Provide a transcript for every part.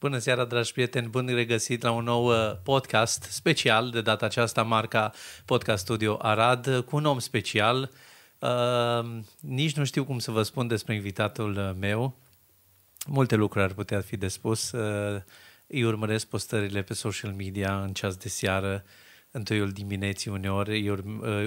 Bună seara, dragi prieteni, bun regăsit la un nou podcast special, de data aceasta marca Podcast Studio Arad, cu un om special. Nici nu știu cum să vă spun despre invitatul meu. Multe lucruri ar putea fi de spus. Îi urmăresc postările pe social media în ceas de seară, în toiul dimineții uneori,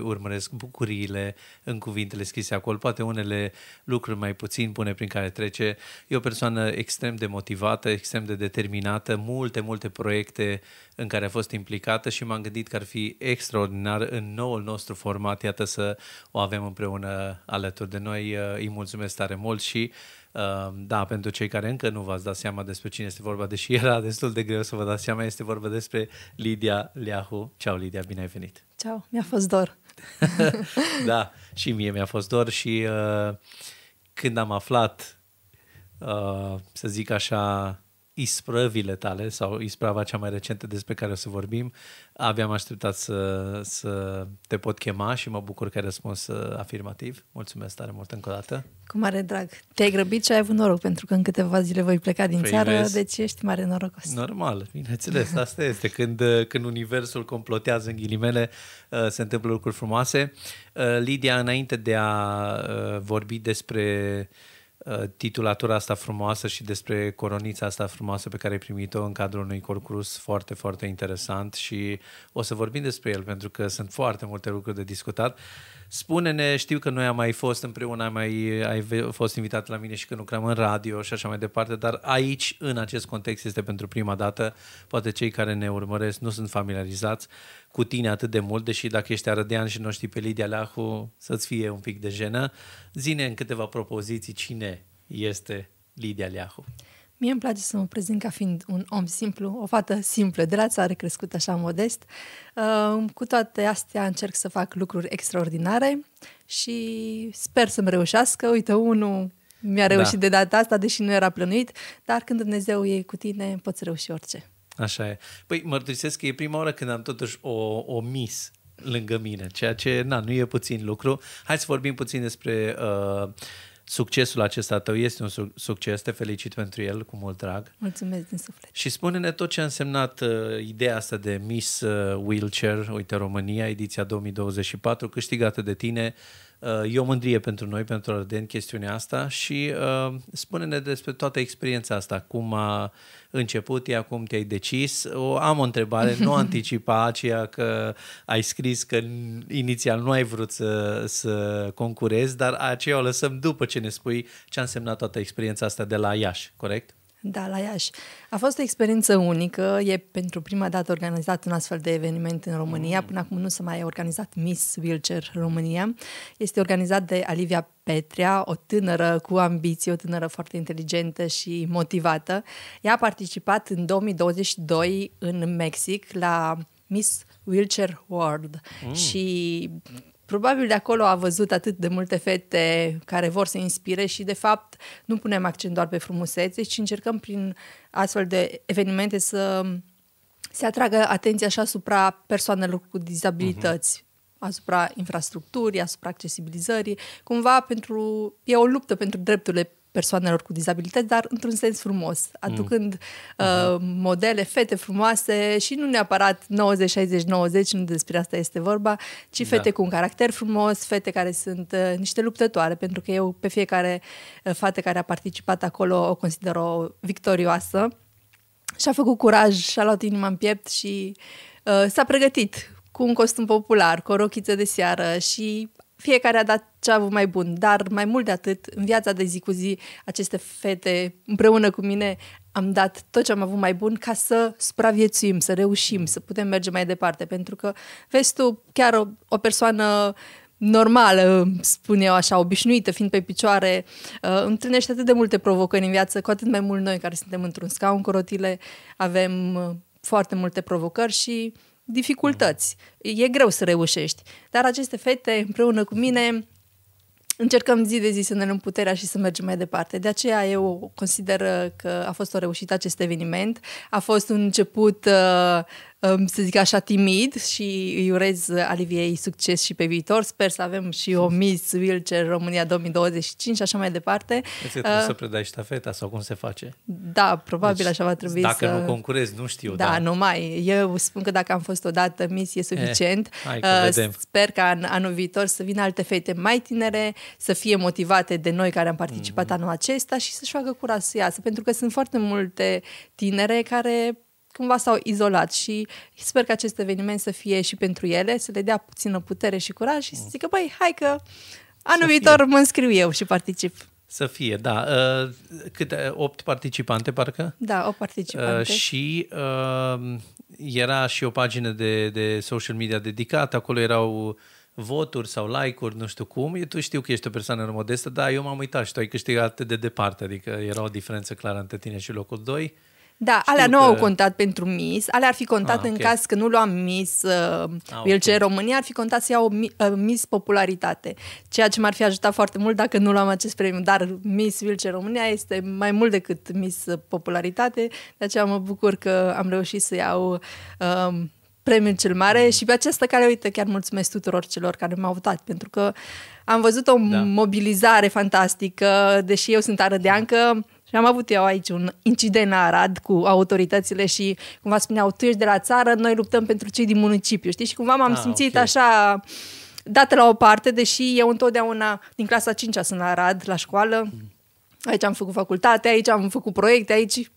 urmăresc bucuriile în cuvintele scrise acolo, poate unele lucruri mai puțin bune prin care trece. E o persoană extrem de motivată, extrem de determinată, multe proiecte în care a fost implicată și m-am gândit că ar fi extraordinar în noul nostru format, iată, să o avem împreună alături de noi. Îi mulțumesc tare mult și da, pentru cei care încă nu v-ați dat seama despre cine este vorba, deși era destul de greu să vă dați seama, este vorba despre Lidia Leahu. Ceau, Lidia, bine ai venit! Ceau, mi-a fost dor! Da, și mie mi-a fost dor și când am aflat, să zic așa, isprăvile tale sau isprava cea mai recentă despre care o să vorbim, abia am așteptat să te pot chema și mă bucur că ai răspuns afirmativ. Mulțumesc tare mult încă o dată. Cu mare drag. Te-ai grăbit și ai avut noroc, pentru că în câteva zile voi pleca din țară, deci ești mare norocos. Normal, bineînțeles, asta este. Când universul complotează, în ghilimele, se întâmplă lucruri frumoase. Lidia, înainte de a vorbi despre titulatura asta frumoasă și despre coronița asta frumoasă pe care ai primit-o în cadrul unui concurs foarte, foarte interesant și o să vorbim despre el pentru că sunt foarte multe lucruri de discutat. Spune-ne, știu că noi am mai fost împreună, ai fost invitat la mine și când lucram în radio și așa mai departe, dar aici, în acest context, este pentru prima dată. Poate cei care ne urmăresc nu sunt familiarizați cu tine atât de mult, deși dacă ești arădean și nu știi pe Lidia Leahu, să-ți fie un pic de jenă. Zi-ne în câteva propoziții cine este Lidia Leahu. Mie îmi place să mă prezint ca fiind un om simplu, o fată simplă, de la țară, crescută așa modest. Cu toate astea încerc să fac lucruri extraordinare și sper să-mi reușească. Uite, unul mi-a reușit de data asta, deși nu era plănuit, dar când Dumnezeu e cu tine, poți reuși orice. Așa e. Păi mărturisesc că e prima oară când am totuși o Miss lângă mine, ceea ce nu e puțin lucru. Hai să vorbim puțin despre succesul acesta tău. Este un succes, te felicit pentru el cu mult drag. Mulțumesc din suflet. Și spune-ne tot ce a însemnat ideea asta de Miss Wheelchair, uite, România, ediția 2024, câștigată de tine. E o mândrie pentru noi, pentru ardeni, chestiunea asta și spune-ne despre toată experiența asta, cum a început ea, cum te-ai decis. Am o întrebare, nu anticipa aceea că ai scris că inițial nu ai vrut să concurezi, dar aceea o lăsăm după ce ne spui ce a însemnat toată experiența asta de la Iași, corect? Da, la Iași. A fost o experiență unică, e pentru prima dată organizat un astfel de eveniment în România, până acum nu s-a mai organizat Miss Wheelchair România. Este organizat de Olivia Petrea, o tânără cu ambiții, o tânără foarte inteligentă și motivată. Ea a participat în 2022 în Mexic la Miss Wheelchair World și probabil de acolo a văzut atât de multe fete care vor să inspire și, de fapt, nu punem accent doar pe frumusețe, ci încercăm prin astfel de evenimente să se atragă atenția și asupra persoanelor cu dizabilități, asupra infrastructurii, asupra accesibilizării. Cumva e o luptă pentru drepturile persoanelor cu dizabilități, dar într-un sens frumos, aducând modele, fete frumoase și nu neapărat 90-60-90, nu despre asta este vorba, ci fete cu un caracter frumos, fete care sunt niște luptătoare, pentru că eu pe fiecare fată care a participat acolo o consider o victorioasă și a făcut curaj, și-a luat inima în piept și s-a pregătit cu un costum popular, cu o rochiță de seară și fiecare a dat ce a avut mai bun, dar mai mult de atât, în viața de zi cu zi, aceste fete, împreună cu mine, am dat tot ce am avut mai bun ca să supraviețuim, să reușim, să putem merge mai departe. Pentru că, vezi tu, chiar o persoană normală, spun eu așa, obișnuită, fiind pe picioare, întâlnește atât de multe provocări în viață, cu atât mai mult noi care suntem într-un scaun cu rotile, avem foarte multe provocări și dificultăți. E greu să reușești. Dar aceste fete, împreună cu mine, încercăm zi de zi să ne luăm puterea și să mergem mai departe. De aceea eu consider că a fost o reușită acest eveniment. A fost un început să zic așa, timid și îi urez Aliviei succes și pe viitor. Sper să avem și o Miss Wheelchair România 2025 și așa mai departe. Trebuie să predai ștafeta sau cum se face? Da, probabil deci, așa va trebui dacă să... Dacă nu concurezi, nu știu. Da, dar... numai. Eu spun că dacă am fost odată Miss e suficient. Sper ca în anul viitor să vină alte fete mai tinere, să fie motivate de noi care am participat anul acesta și să-și facă curaj să iasă. Pentru că sunt foarte multe tinere care... cumva s-au izolat și sper că acest eveniment să fie și pentru ele, să le dea puțină putere și curaj și să zică, băi, hai că anul viitor mă înscriu eu și particip. Să fie, da. Câte? 8 participante, parcă? Da, 8 participante. Și era și o pagină de social media dedicată, acolo erau voturi sau like-uri, nu știu cum. Eu, tu știu că ești o persoană modestă, dar eu m-am uitat și tu ai câștigat de departe, adică era o diferență clară între tine și locul 2. Da, știu alea nu că... au contat pentru Miss, alea ar fi contat în caz că nu luam Miss Wheelchair România, ar fi contat să iau Miss Popularitate, ceea ce m-ar fi ajutat foarte mult dacă nu luam acest premiu, dar Miss Wheelchair România este mai mult decât Miss Popularitate, de aceea mă bucur că am reușit să iau premiul cel mare și pe acesta care, uite, chiar mulțumesc tuturor celor care m-au votat, pentru că am văzut o mobilizare fantastică, deși eu sunt arădeancă. Și am avut eu aici un incident la Arad cu autoritățile și cumva spuneau, tu ești de la țară, noi luptăm pentru cei din municipiu, știi? Și cumva m-am simțit așa dată la o parte, deși eu întotdeauna din clasa 5-a sunt la Arad, la școală, aici am făcut facultate, aici am făcut proiecte, aici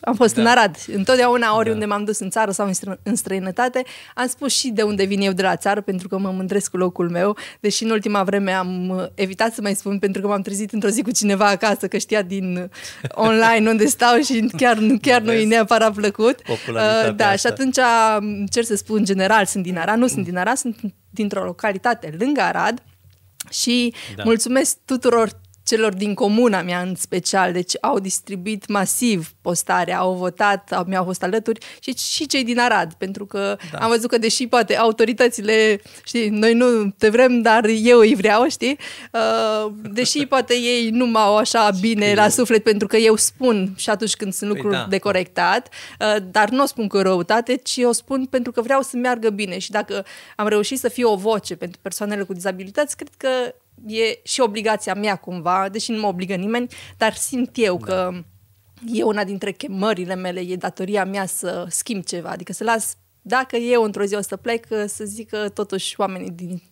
am fost în Arad. Întotdeauna oriunde m-am dus în țară sau în străinătate, am spus și de unde vin eu de la țară, pentru că mă mândresc cu locul meu, deși în ultima vreme am evitat să mai spun, pentru că m-am trezit într-o zi cu cineva acasă, că știa din online unde stau și chiar nu e neapărat plăcut. Da, și atunci cer să spun general, sunt din Arad, nu sunt din Arad, sunt dintr-o localitate lângă Arad și mulțumesc tuturor celor din comuna mea în special, deci au distribuit masiv postarea, au votat, mi-au fost alături și cei din Arad, pentru că am văzut că deși poate autoritățile, știi, noi nu te vrem, dar eu îi vreau, știi? Deși poate ei nu m-au așa bine la suflet, pentru că eu spun și atunci când sunt lucruri de corectat, dar nu o spun cu răutate, ci o spun pentru că vreau să meargă bine și dacă am reușit să fiu o voce pentru persoanele cu dizabilități, cred că e și obligația mea cumva, deși nu mă obligă nimeni, dar simt eu că e una dintre chemările mele, e datoria mea să schimb ceva, adică să las, dacă eu într-o zi o să plec, să zic că totuși oamenii din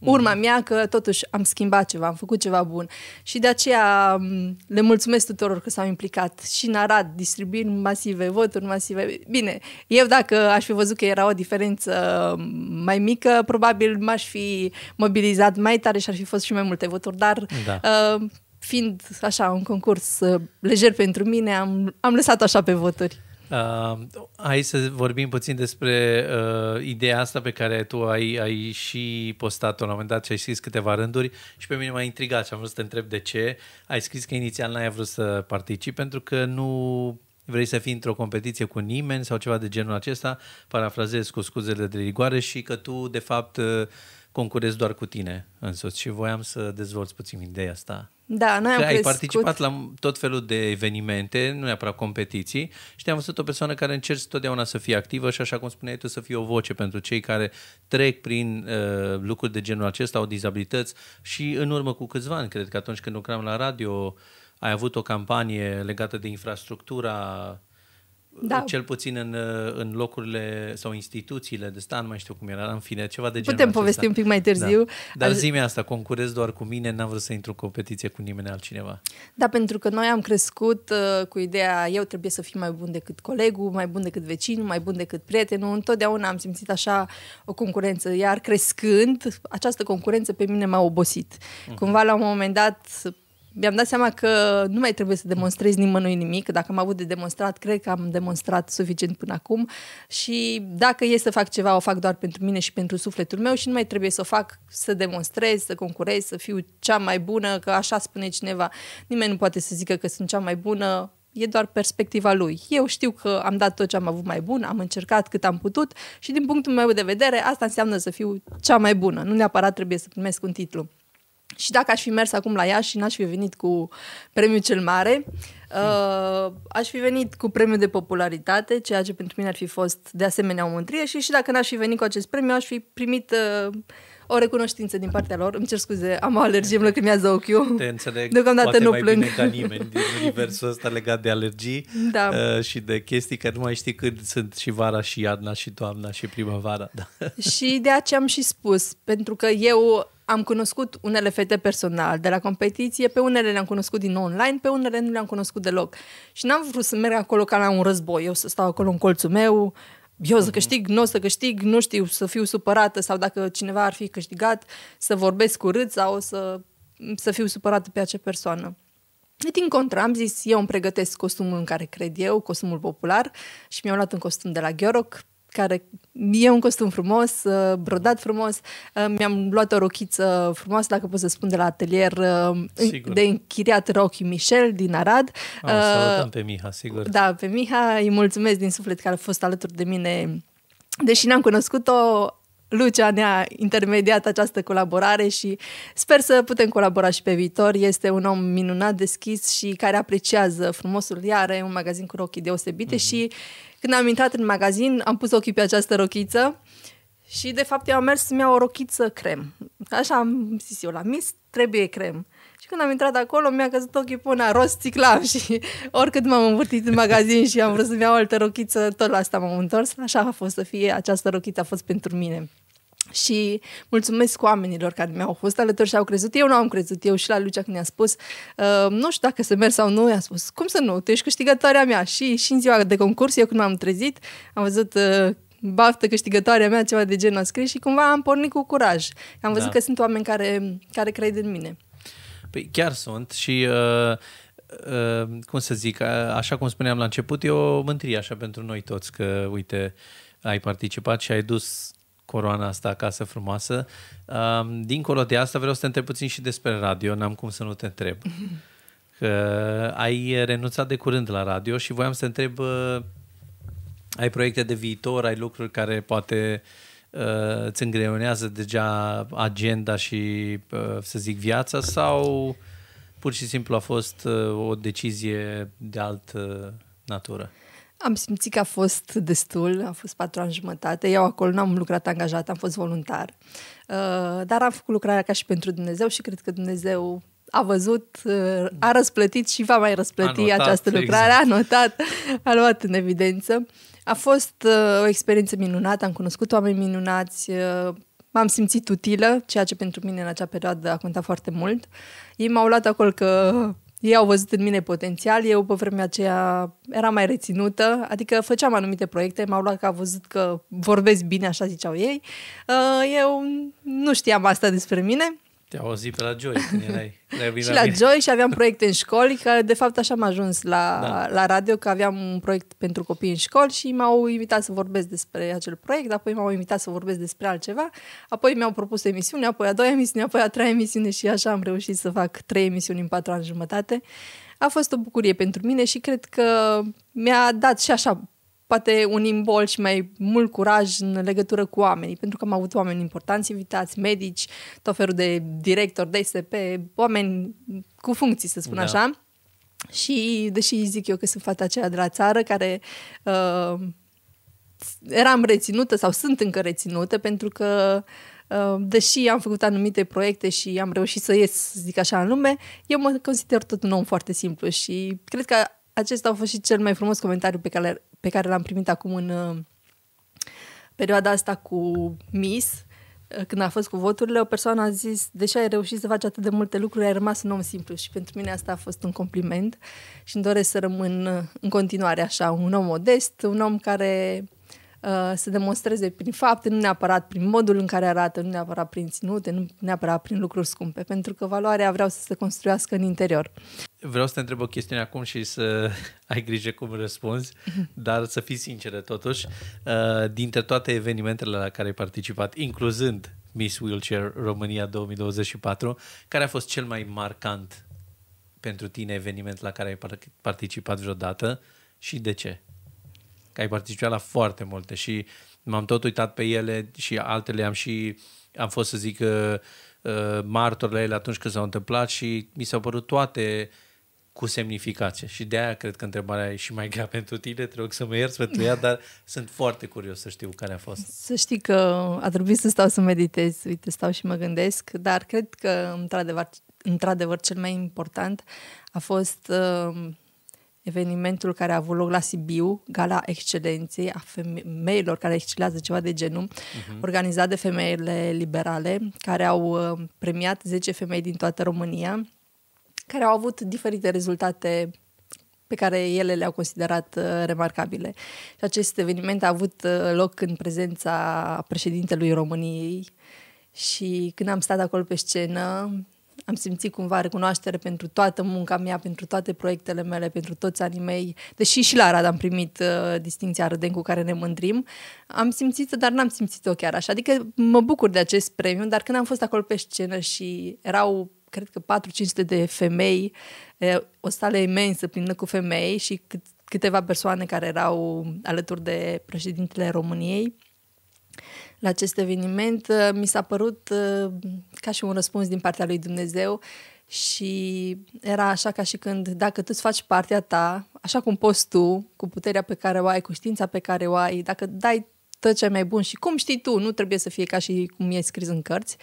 urma mea că totuși am schimbat ceva, am făcut ceva bun și de aceea le mulțumesc tuturor că s-au implicat și în Arad, distribuiri masive, voturi masive. Bine, eu dacă aș fi văzut că era o diferență mai mică, probabil m-aș fi mobilizat mai tare și ar fi fost și mai multe voturi, dar fiind așa un concurs lejer pentru mine, am lăsat așa pe voturi. Hai să vorbim puțin despre ideea asta pe care tu ai și postat-o la un moment dat și ai scris câteva rânduri și pe mine m-a intrigat și am vrut să te întreb de ce. Ai scris că inițial n-ai vrut să participi pentru că nu vrei să fii într-o competiție cu nimeni sau ceva de genul acesta, parafrazez cu scuzele de rigoare și că tu de fapt concurezi doar cu tine însuți și voiam să dezvolți puțin ideea asta. Da, noi am crescut. Ai participat la tot felul de evenimente, nu neapărat competiții, și te-am văzut o persoană care încerci totdeauna să fie activă și așa cum spuneai tu să fie o voce pentru cei care trec prin lucruri de genul acesta, au dizabilități și în urmă cu câțiva ani, cred că atunci când lucram la radio ai avut o campanie legată de infrastructura, cel puțin în locurile sau instituțiile de stat, nu mai știu cum era, în fine, ceva de genul acesta. Putem povesti un pic mai târziu. Dar zi-mi asta, concurez doar cu mine, n-am vrut să intru în competiție cu nimeni altcineva. Da, pentru că noi am crescut cu ideea, eu trebuie să fiu mai bun decât colegul, mai bun decât vecinul, mai bun decât prietenul, întotdeauna am simțit așa o concurență, iar crescând, această concurență pe mine m-a obosit. Cumva la un moment dat... mi-am dat seama că nu mai trebuie să demonstrez nimănui nimic. Dacă am avut de demonstrat, cred că am demonstrat suficient până acum. Și dacă e să fac ceva, o fac doar pentru mine și pentru sufletul meu și nu mai trebuie să o fac să demonstrez, să concurez, să fiu cea mai bună, că așa spune cineva. Nimeni nu poate să zică că sunt cea mai bună, e doar perspectiva lui. Eu știu că am dat tot ce am avut mai bun, am încercat cât am putut și din punctul meu de vedere asta înseamnă să fiu cea mai bună. Nu neapărat trebuie să primesc un titlu. Și dacă aș fi mers acum la Iași și n-aș fi venit cu premiul cel mare, Aș fi venit cu premiul de popularitate, ceea ce pentru mine ar fi fost de asemenea o mândrie și dacă n-aș fi venit cu acest premiu, aș fi primit o recunoștință din partea lor. Îmi cer scuze, am o alergie, îmi lăcrimează ochiul. Te înțeleg, deocamdată poate nu mai plâng. Bine ca nimeni din universul ăsta legat de alergii și de chestii că nu mai știi când sunt și vara și iarna și toamna și primăvara. Și de aceea am și spus, pentru că eu am cunoscut unele fete personal de la competiție, pe unele le-am cunoscut din online, pe unele nu le-am cunoscut deloc. Și n-am vrut să merg acolo ca la un război, eu să stau acolo în colțul meu, eu să câștig, nu o să câștig, nu știu, să fiu supărată sau dacă cineva ar fi câștigat, să vorbesc urât sau să fiu supărată pe acea persoană. Din contră, am zis, eu îmi pregătesc costumul în care cred eu, costumul popular, și mi-am luat un costum de la Gheoroc, care e un costum frumos, brodat frumos. Mi-am luat o rochiță frumoasă, dacă pot să spun, de la atelier de închiriat Rocky Michel din Arad. Salutăm pe Miha, sigur. Da, pe Miha, îi mulțumesc din suflet că a fost alături de mine. Deși n-am cunoscut-o, Lucia ne-a intermediat această colaborare și sper să putem colabora și pe viitor. Este un om minunat, deschis și care apreciază frumosul. Ea are un magazin cu rochii deosebite și când am intrat în magazin, am pus ochii pe această rochiță și, de fapt, eu am mers să-mi iau o rochiță crem. Așa am zis eu, la Miss trebuie crem. Și când am intrat acolo, mi-a căzut ochii până roz țiclav și oricât m-am învârtit în magazin și am vrut să-mi iau o altă rochiță, tot la asta m-am întors. Așa a fost să fie, această rochiță a fost pentru mine. Și mulțumesc oamenilor care mi-au fost alături și au crezut. Eu nu am crezut, eu și la Lucia când i-a spus nu știu dacă să merg sau nu, i-a spus cum să nu, tu ești câștigătoarea mea. Și în ziua de concurs, eu când m-am trezit, am văzut baftă câștigătoarea mea, ceva de genul scris și cumva am pornit cu curaj. Am văzut că sunt oameni care cred în mine. Păi chiar sunt și cum să zic, așa cum spuneam la început, e o mândrie așa pentru noi toți că uite, ai participat și ai dus coroana asta acasă frumoasă. Dincolo de asta vreau să te întreb puțin și despre radio, n-am cum să nu te întreb. Că ai renunțat de curând la radio și voiam să te întreb, ai proiecte de viitor, ai lucruri care poate îți îngreunează deja agenda și, să zic, viața sau pur și simplu a fost o decizie de altă natură? Am simțit că a fost destul, a fost 4 ani jumătate, eu acolo n-am lucrat angajat, am fost voluntar, dar am făcut lucrarea ca și pentru Dumnezeu și cred că Dumnezeu a văzut, a răsplătit și va mai răsplăti această lucrare, a notat, a luat în evidență. A fost o experiență minunată, am cunoscut oameni minunați, m-am simțit utilă, ceea ce pentru mine în acea perioadă a contat foarte mult. Ei m-au luat acolo că ei au văzut în mine potențial, eu pe vremea aceea eram mai reținută, adică făceam anumite proiecte, m-au luat că au văzut că vorbesc bine, așa ziceau ei. Eu nu știam asta despre mine. Te-au auzit pe la Joy când erai. Și la Joy și aveam proiecte în școli, că de fapt așa m-a ajuns la radio, că aveam un proiect pentru copii în școli și m-au invitat să vorbesc despre acel proiect, apoi m-au invitat să vorbesc despre altceva, apoi mi-au propus emisiune, apoi a doua emisiune, apoi a treia emisiune și așa am reușit să fac 3 emisiuni în 4 ani jumătate. A fost o bucurie pentru mine și cred că mi-a dat și așa poate un imbol și mai mult curaj în legătură cu oamenii, pentru că am avut oameni importanți invitați, medici, tot felul de directori, de SP, oameni cu funcții, să spun așa. Și deși zic eu că sunt fata aceea de la țară, care eram reținută sau sunt încă reținută, pentru că deși am făcut anumite proiecte și am reușit să ies, să zic așa, în lume, eu mă consider tot un om foarte simplu și cred că acesta a fost și cel mai frumos comentariu pe care l-am primit acum în perioada asta cu Miss, când a fost cu voturile, o persoană a zis, deși ai reușit să faci atât de multe lucruri, ai rămas un om simplu și pentru mine asta a fost un compliment și îmi doresc să rămân în continuare așa, un om modest, un om care să demonstreze prin fapte, nu neapărat prin modul în care arată, nu neapărat prin ținute, nu neapărat prin lucruri scumpe, pentru că valoarea vreau să se construiască în interior. Vreau să te întreb o chestiune acum și să ai grijă cum răspunzi, dar să fii sinceră totuși. Dintre toate evenimentele la care ai participat, incluzând Miss Wheelchair România 2024, care a fost cel mai marcant pentru tine eveniment la care ai participat vreodată și de ce? Că ai participat la foarte multe și m-am tot uitat pe ele și altele am fost, să zic, martor la ele atunci când s-au întâmplat și mi s-au părut toate cu semnificație. Și de aia cred că întrebarea e și mai grea pentru tine, trebuie să mă ierți pentru ea, dar sunt foarte curios să știu care a fost. Să știi că a trebuit să stau să meditez, uite, stau și mă gândesc, dar cred că într-adevăr cel mai important a fost evenimentul care a avut loc la Sibiu, Gala Excelenței, a femeilor care excelează, ceva de genul, organizat de femeile liberale, care au premiat 10 femei din toată România, care au avut diferite rezultate pe care ele le-au considerat remarcabile. Și acest eveniment a avut loc în prezența președintelui României și când am stat acolo pe scenă, am simțit cumva recunoaștere pentru toată munca mea, pentru toate proiectele mele, pentru toți anii mei. Deși și la Arad am primit distinția Arădeni cu care ne mândrim, am simțit-o, dar n-am simțit-o chiar așa. Adică mă bucur de acest premiu, dar când am fost acolo pe scenă și erau, cred că 400-500 de femei, o sală imensă plină cu femei și câteva persoane care erau alături de președintele României, la acest eveniment mi s-a părut ca și un răspuns din partea lui Dumnezeu și era așa ca și când, dacă tu îți faci partea ta, așa cum poți tu, cu puterea pe care o ai, cu știința pe care o ai, dacă dai tot ce e mai bun și cum știi tu, nu trebuie să fie ca și cum e scris în cărți,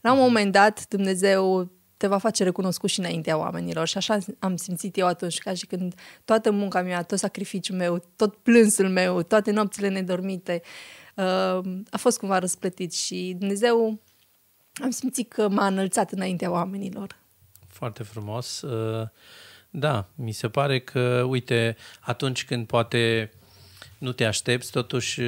la un moment dat Dumnezeu te va face recunoscut și înaintea oamenilor. Și așa am simțit eu atunci, ca și când toată munca mea, tot sacrificiul meu, tot plânsul meu, toate nopțile nedormite, a fost cumva răsplătit și Dumnezeu, am simțit că m-a înălțat înaintea oamenilor. Foarte frumos. Da, mi se pare că, uite, atunci când poate nu te aștepți, totuși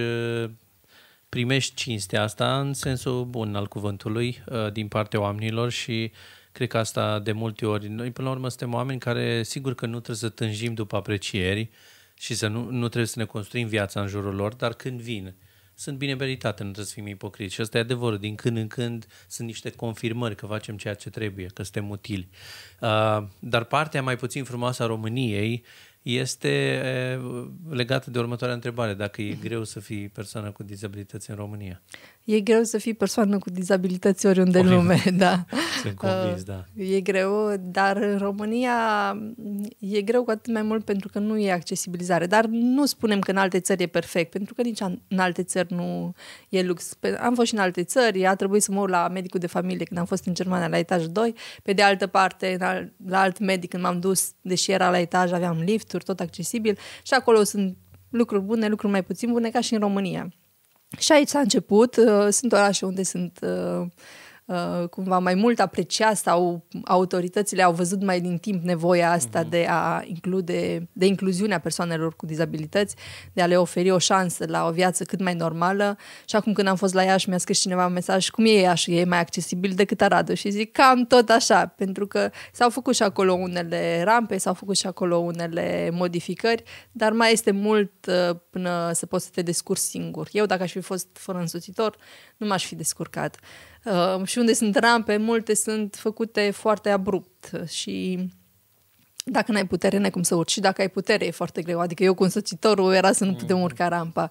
primești cinstea asta în sensul bun al cuvântului din partea oamenilor și cred că asta de multe ori. Noi, până la urmă, suntem oameni care, sigur că nu trebuie să tânjim după aprecieri și să nu trebuie să ne construim viața în jurul lor, dar când vin, sunt bineveritate, nu trebuie să fim ipocriți. Și ăsta e adevărul. Din când în când sunt niște confirmări că facem ceea ce trebuie, că suntem utili. Dar partea mai puțin frumoasă a României este legată de următoarea întrebare. Dacă e greu să fii persoană cu dizabilități în România? E greu să fii persoană cu dizabilități oriunde în lume, da. Sunt convins, da. E greu, dar în România e greu cu atât mai mult pentru că nu e accesibilizare. Dar nu spunem că în alte țări e perfect, pentru că nici în alte țări nu e lux. Am fost și în alte țări, a trebuit să mă urc la medicul de familie când am fost în Germania la etaj 2. Pe de altă parte, la alt medic când m-am dus, deși era la etaj, aveam lift, tot accesibil și acolo sunt lucruri bune, lucruri mai puțin bune, ca și în România. Și aici s-a început, sunt orașe unde sunt cumva mai mult apreciați sau autoritățile au văzut mai din timp nevoia asta de incluziunea persoanelor cu dizabilități, de a le oferi o șansă la o viață cât mai normală. Și acum când am fost la Iași, mi-a scris cineva un mesaj, cum e Iași, e mai accesibil decât Aradul? Și zic, cam tot așa, pentru că s-au făcut și acolo unele rampe, s-au făcut și acolo unele modificări, dar mai este mult până să poți să te descurci singur. Eu, dacă aș fi fost fără însoțitor, nu m-aș fi descurcat. Și unde sunt rampe, multe sunt făcute foarte abrupt și dacă n-ai putere, n-ai cum să urci. Și dacă ai putere, e foarte greu. Adică eu cu însoțitorul era să nu putem urca rampa.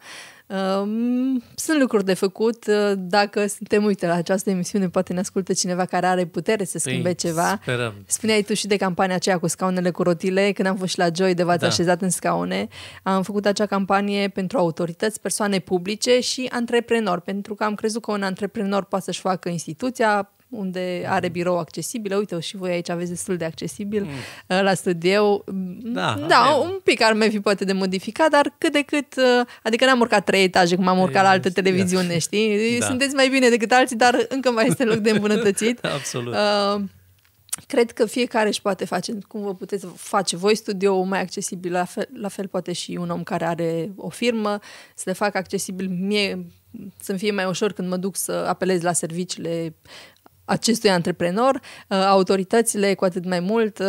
Sunt lucruri de făcut. Dacă suntem, uite, la această emisiune, poate ne ascultă cineva care are putere să schimbe ceva. Sperăm. Spuneai tu și de campania aceea cu scaunele cu rotile. Când am fost și la Joy de v-ați așezat în scaune, am făcut acea campanie pentru autorități, persoane publice și antreprenori, pentru că am crezut că un antreprenor poate să-și facă instituția unde are birou accesibil. Uite, și voi aici aveți destul de accesibil la studio. Da, un pic ar mai fi poate de modificat, dar cât de cât, adică n-am urcat 3 etaje cum am urcat la altă televiziune, știi? Da. Sunteți mai bine decât alții, dar încă mai este loc de îmbunătățit. Absolut. Cred că fiecare își poate face, cum vă puteți face voi studioul mai accesibil, la fel poate și un om care are o firmă, să le facă accesibil mie, să-mi fie mai ușor când mă duc să apelez la serviciile acestui antreprenor, autoritățile cu atât mai mult,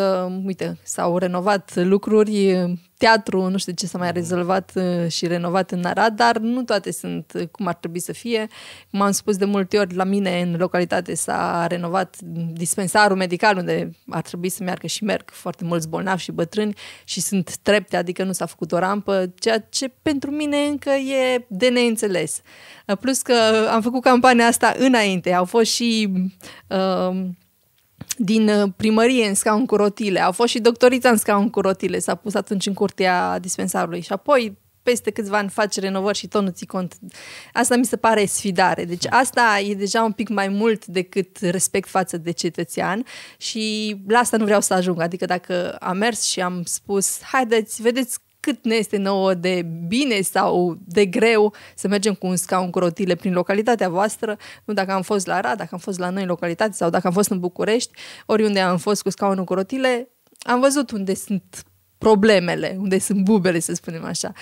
uite, s-au renovat lucruri, teatru, nu știu ce s-a mai rezolvat și renovat în Arad, dar nu toate sunt cum ar trebui să fie. Cum am spus de multe ori, la mine în localitate s-a renovat dispensarul medical, unde ar trebui să meargă și merg foarte mulți bolnavi și bătrâni și sunt trepte, adică nu s-a făcut o rampă, ceea ce pentru mine încă e de neînțeles. Plus că am făcut campania asta înainte, au fost și din primărie în scaun cu rotile. A fost și doctorița în scaun cu rotile. S-a pus atunci în curtea dispensarului. Și apoi, peste câțiva ani, face renovări și tot nu ții cont. Asta mi se pare sfidare. Deci asta e deja un pic mai mult decât respect față de cetățean și la asta nu vreau să ajung. Adică dacă am mers și am spus, haideți, vedeți cât ne este nouă de bine sau de greu să mergem cu un scaun cu rotile prin localitatea voastră, nu dacă am fost la Arad, dacă am fost la noi în localitate sau dacă am fost în București, oriunde am fost cu scaunul cu rotile, am văzut unde sunt problemele, unde sunt bubele, să spunem așa.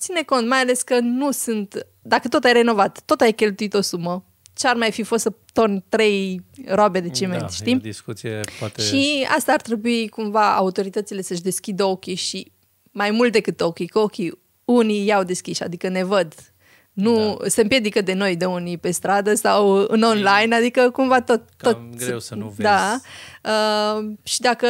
Ține cont, mai ales că nu sunt, dacă tot ai renovat, tot ai cheltuit o sumă, ce-ar mai fi fost să torni 3 roabe de ciment, da, știi? Discuție, poate... Și asta ar trebui cumva autoritățile să-și deschidă ochii și mai mult decât ochii, că ochii unii i-au deschiși, adică ne văd. Nu da. Se împiedică de noi, de unii pe stradă sau în online, adică cumva tot greu să nu vezi. Da. Și dacă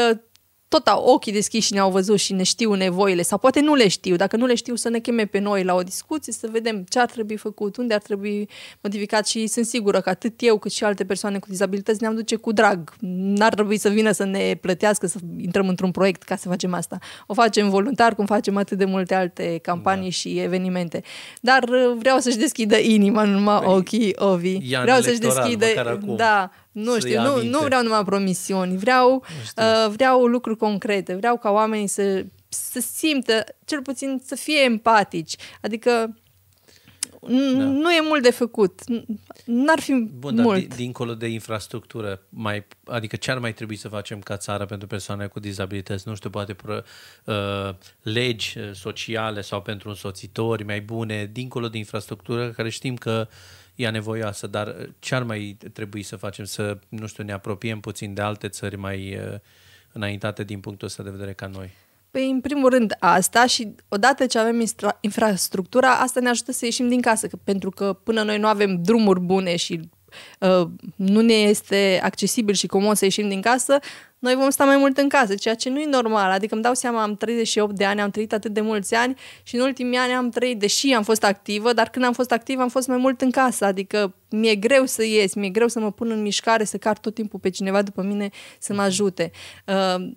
tot au ochii deschiși și ne-au văzut și ne știu nevoile, sau poate nu le știu, dacă nu le știu să ne cheme pe noi la o discuție, să vedem ce ar trebui făcut, unde ar trebui modificat și sunt sigură că atât eu cât și alte persoane cu dizabilități ne-am duce cu drag. N-ar trebui să vină să ne plătească, să intrăm într-un proiect ca să facem asta. O facem voluntar, cum facem atât de multe alte campanii și evenimente. Dar vreau să-și deschidă inima, nu numai ochii, ovii. Vreau să-și deschidă... Da. Nu știu, nu vreau numai promisiuni, vreau lucruri concrete, vreau ca oamenii să simtă, cel puțin să fie empatici, adică nu e mult de făcut, n-ar fi mult. Dar dincolo de infrastructură, adică ce ar mai trebui să facem ca țară pentru persoane cu dizabilități? Nu știu, poate legi sociale sau pentru însoțitori mai bune, dincolo de infrastructură, care știm că e nevoioasă, dar ce ar mai trebui să facem? Să, nu știu, ne apropiem puțin de alte țări mai înaintate din punctul ăsta de vedere ca noi? Păi, în primul rând asta și odată ce avem infrastructura, asta ne ajută să ieșim din casă, pentru că până noi nu avem drumuri bune și nu ne este accesibil și comod să ieșim din casă, noi vom sta mai mult în casă, ceea ce nu e normal. Adică îmi dau seama, am 38 de ani, am trăit atât de mulți ani și în ultimii ani am trăit, deși am fost activă, dar când am fost activă am fost mai mult în casă. Adică mi-e greu să ies, mi-e greu să mă pun în mișcare, să car tot timpul pe cineva după mine să mă ajute.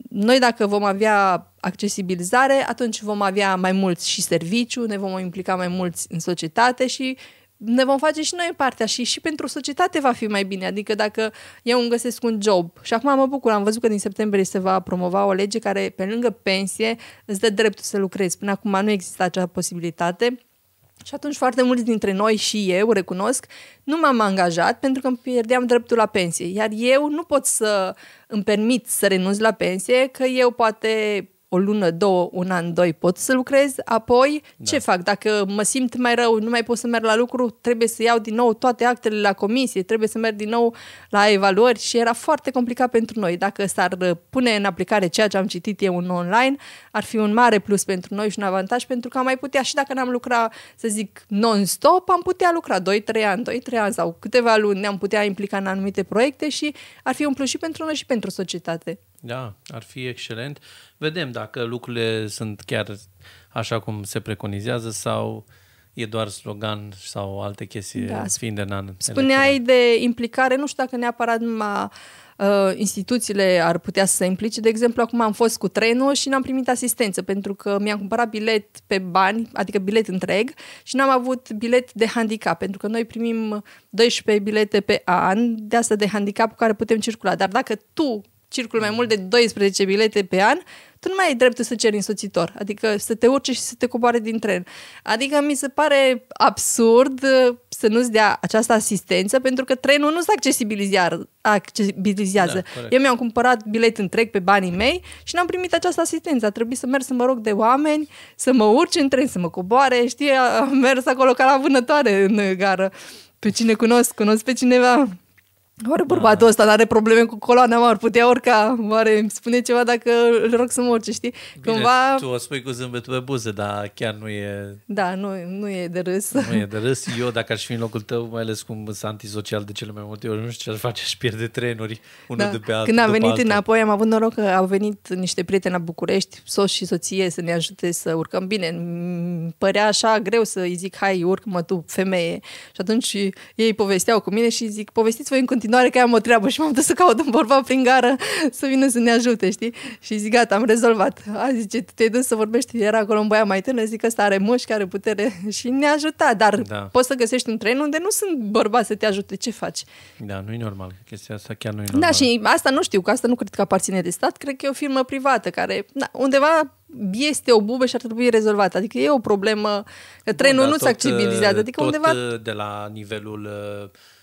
Noi dacă vom avea accesibilizare, atunci vom avea mai mulți și serviciu, ne vom implica mai mulți în societate și ne vom face și noi partea și pentru societate va fi mai bine. Adică dacă eu îmi găsesc un job și acum mă bucur, am văzut că din septembrie se va promova o lege care pe lângă pensie îți dă dreptul să lucrezi. Până acum nu exista acea posibilitate și atunci foarte mulți dintre noi și eu, recunosc, nu m-am angajat pentru că îmi pierdeam dreptul la pensie. Iar eu nu pot să îmi permit să renunț la pensie, că eu poate... o lună, două, un an, doi pot să lucrez, apoi ce fac? Dacă mă simt mai rău, nu mai pot să merg la lucru, trebuie să iau din nou toate actele la comisie, trebuie să merg din nou la evaluări și era foarte complicat pentru noi. Dacă s-ar pune în aplicare ceea ce am citit eu în online, ar fi un mare plus pentru noi și un avantaj, pentru că am mai putea, și dacă n-am lucrat, să zic, non-stop, am putea lucra 2-3 ani sau câteva luni, ne-am putea implica în anumite proiecte și ar fi un plus și pentru noi și pentru societate. Da, ar fi excelent. Vedem dacă lucrurile sunt chiar așa cum se preconizează sau e doar slogan sau alte chestii fiind de an. Spuneai de implicare, nu știu dacă neapărat numai instituțiile ar putea să se implice. De exemplu, acum am fost cu trenul și n-am primit asistență pentru că mi-am cumpărat bilet pe bani, adică bilet întreg, și n-am avut bilet de handicap, pentru că noi primim 12 bilete pe an de asta de handicap cu care putem circula. Dar dacă tu circul mai mult de 12 bilete pe an, tu nu mai ai dreptul să ceri însoțitor, adică să te urce și să te coboare din tren. Adică mi se pare absurd să nu-ți dea această asistență, pentru că trenul nu se accesibilizează. Da, eu mi-am cumpărat bilet întreg pe banii mei și n-am primit această asistență. A trebuit să merg să mă rog de oameni, să mă urce în tren, să mă coboare, știi, am mers acolo ca la vânătoare în gară. Pe cine cunosc pe cineva... Oare bărbatul ăsta n-are probleme cu coloana, ar putea urca, oare îmi spune ceva dacă îl rog să mă urce, știi? Bine, cumva... tu o spui cu zâmbetul pe buze, dar chiar nu e... Da, nu e de râs. Nu e de râs. Eu, dacă aș fi în locul tău, mai ales cum sunt antisocial de cele mai multe ori, nu știu ce aș face, aș pierde trenuri unul de pe altul. Când am venit înapoi, am avut noroc că au venit niște prieteni la București, soț și soție, să ne ajute să urcăm. Bine, îmi părea așa greu să-i zic, hai, urcă-mă tu, femeie. Și atunci ei povesteau cu mine și zic, povestiți voi în continuare continuare că am o treabă și m-am dus să caut un bărbat prin gară să vină să ne ajute, știi? Și zic, gata, am rezolvat. A, zice, te-ai dus să vorbești, era acolo un băiat mai tânăr, zic, ăsta are mușchi, are putere și ne-a ajutat, dar da, poți să găsești un tren unde nu sunt bărbați să te ajute, ce faci? Da, nu e normal, chestia asta chiar nu e normal. Da, și asta nu știu, că asta nu cred că aparține de stat, cred că e o firmă privată care, da, undeva este o bubă și ar trebui rezolvată. Adică e o problemă, că trenul nu se accesibilizează. Adică undeva de la nivelul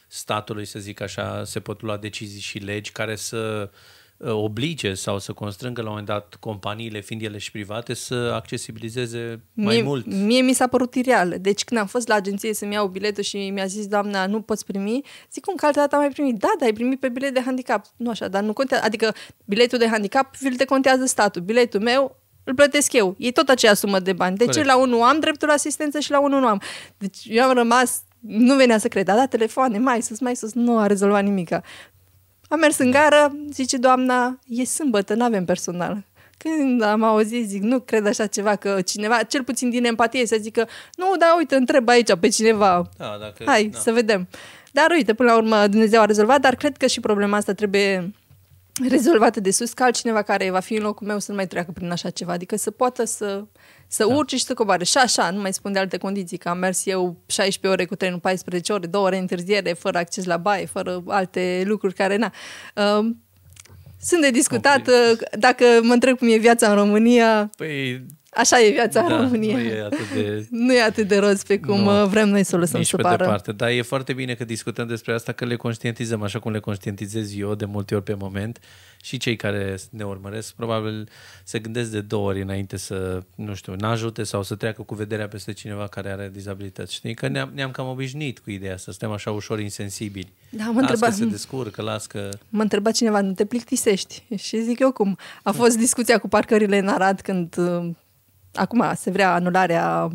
statului, să zic așa, se pot lua decizii și legi care să oblige sau să constrângă la un moment dat companiile, fiind ele și private, să accesibilizeze mai mult. Mie mi s-a părut ireală. Deci când am fost la agenție să-mi iau biletul și mi-a zis doamna, nu poți primi, zic, cum, că altă dată am mai primit. Da, dar ai primit pe bilet de handicap. Nu așa, dar nu contează. Adică biletul de handicap îl te contează statul. Biletul meu îl plătesc eu. E tot aceea sumă de bani. Deci la unul am dreptul la asistență și la unul nu am. Deci eu am rămas, nu venea să cred, a dat telefoane, mai sus, nu a rezolvat nimica. Am mers în gară, zice doamna, e sâmbătă, n-avem personal. Când am auzit, zic, nu cred așa ceva, că cineva, cel puțin din empatie, să zică, nu, dar uite, întreb aici pe cineva, da, dacă, hai, da, să vedem. Dar uite, până la urmă Dumnezeu a rezolvat, dar cred că și problema asta trebuie rezolvată de sus, ca altcineva care va fi în locul meu să nu mai treacă prin așa ceva, adică să poată să urce și să coboare. Și așa, nu mai spun de alte condiții, că am mers eu 16 ore cu trenul, 14 ore, 2 ore întârziere, fără acces la baie, fără alte lucruri care, na. Sunt de discutat, dacă mă întreb cum e viața în România, păi, așa e viața în România. Nu e atât de roz pe cum vrem noi să o lăsăm să pară. Departe, dar e foarte bine că discutăm despre asta, că le conștientizăm așa cum le conștientizez eu de multe ori pe moment și cei care ne urmăresc probabil se gândesc de 2 ori înainte să, nu știu, n-ajute sau să treacă cu vederea peste cineva care are dizabilități. Știi? Că ne-am cam obișnuit cu ideea asta, suntem așa ușor insensibili. Da, las că se descurcă, las că... Mă întreba cineva, nu te plictisești? Și zic eu cum. A fost discuția cu parcările în Arad când... Acum se vrea anularea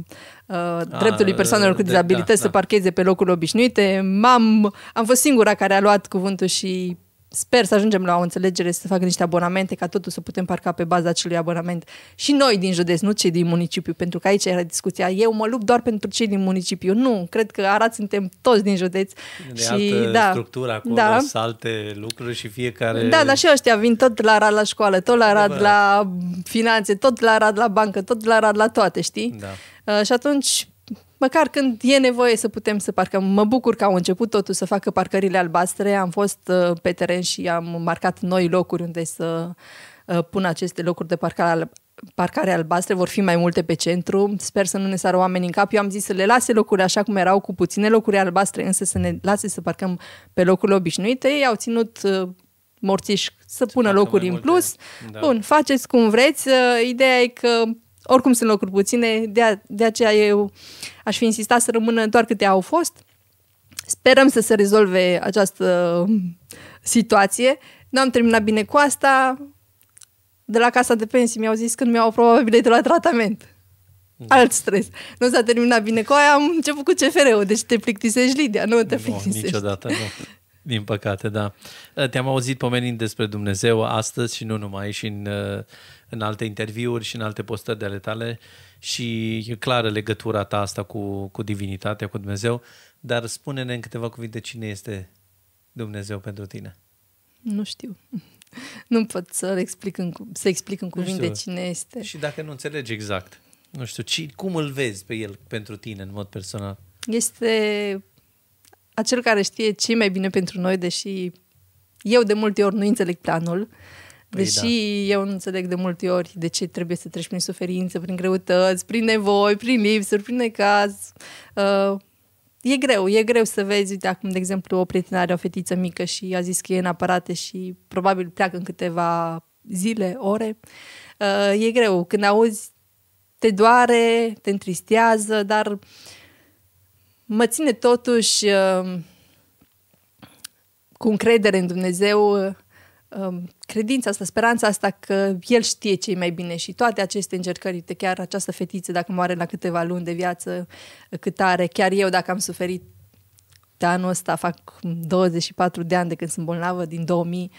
dreptului persoanelor cu dizabilități să parcheze pe locuri obișnuite. Am fost singura care a luat cuvântul și sper să ajungem la o înțelegere, să facă niște abonamente, ca totul să putem parca pe baza acelui abonament. Și noi din județ, nu cei din municipiu, pentru că aici era discuția. Eu mă lupt doar pentru cei din municipiu. Nu, cred că Arad suntem toți din județ. De și altă structură acolo, sunt alte lucruri și fiecare... Da, dar și ăștia vin tot la Arad la școală, tot la Arad la finanțe, tot la Arad la bancă, tot la Arad la toate, știi? Da. Și atunci... Măcar când e nevoie să putem să parcăm. Mă bucur că au început totul să facă parcările albastre. Am fost pe teren și am marcat noi locuri unde să pun aceste locuri de parcare albastre. Vor fi mai multe pe centru. Sper să nu ne sară oamenii în cap. Eu am zis să le lase locuri așa cum erau, cu puține locuri albastre, însă să ne lase să parcăm pe locurile obișnuite. Ei au ținut morțiși să pună locuri în plus. Da. Bun, faceți cum vreți. Ideea e că oricum sunt locuri puține, de aceea eu aș fi insistat să rămână doar câte au fost. Sperăm să se rezolve această situație. Nu am terminat bine cu asta. De la casa de pensii mi-au zis când mi-au aprobat biletul la tratament. Alt stres. Nu s-a terminat bine cu aia, am început cu CFR-ul. Deci te plictisești, Lidia, nu te plictisești. Niciodată, nu. Din păcate, da. Te-am auzit pomenind despre Dumnezeu astăzi și nu numai, și în alte interviuri și în alte postări de ale tale și e clară legătura ta asta cu divinitatea, cu Dumnezeu, dar spune-ne în câteva cuvinte cine este Dumnezeu pentru tine. Nu știu. Nu pot să explic în cuvinte cine este. Și dacă nu înțelegi exact, nu știu, cum îl vezi pe el pentru tine în mod personal? Este... acel care știe ce mai bine pentru noi, deși eu de multe ori nu înțeleg planul, eu nu înțeleg de multe ori de ce trebuie să treci prin suferință, prin greutăți, prin nevoi, prin lipsuri, prin necaz. E greu să vezi, uite, acum, de exemplu, o prietenă are o fetiță mică și a zis că e în aparate și probabil pleacă în câteva zile, ore. E greu. Când auzi, te doare, te întristează, dar... mă ține totuși cu încredere în Dumnezeu, credința asta, speranța asta că El știe ce e mai bine și toate aceste încercări, uite, chiar această fetiță dacă moare la câteva luni de viață, cât are, chiar eu dacă am suferit de anul ăsta, fac 24 de ani de când sunt bolnavă, din 2000,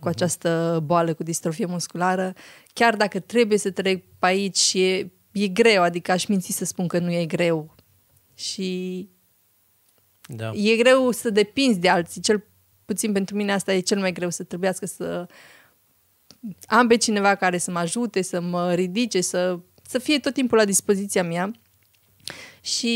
cu această boală, cu distrofie musculară, chiar dacă trebuie să trec pe aici, e greu, adică aș minți să spun că nu e greu. Și e greu să depinzi de alții, cel puțin pentru mine asta e cel mai greu, să trebuiască să am pe cineva care să mă ajute, să mă ridice, să fie tot timpul la dispoziția mea. Și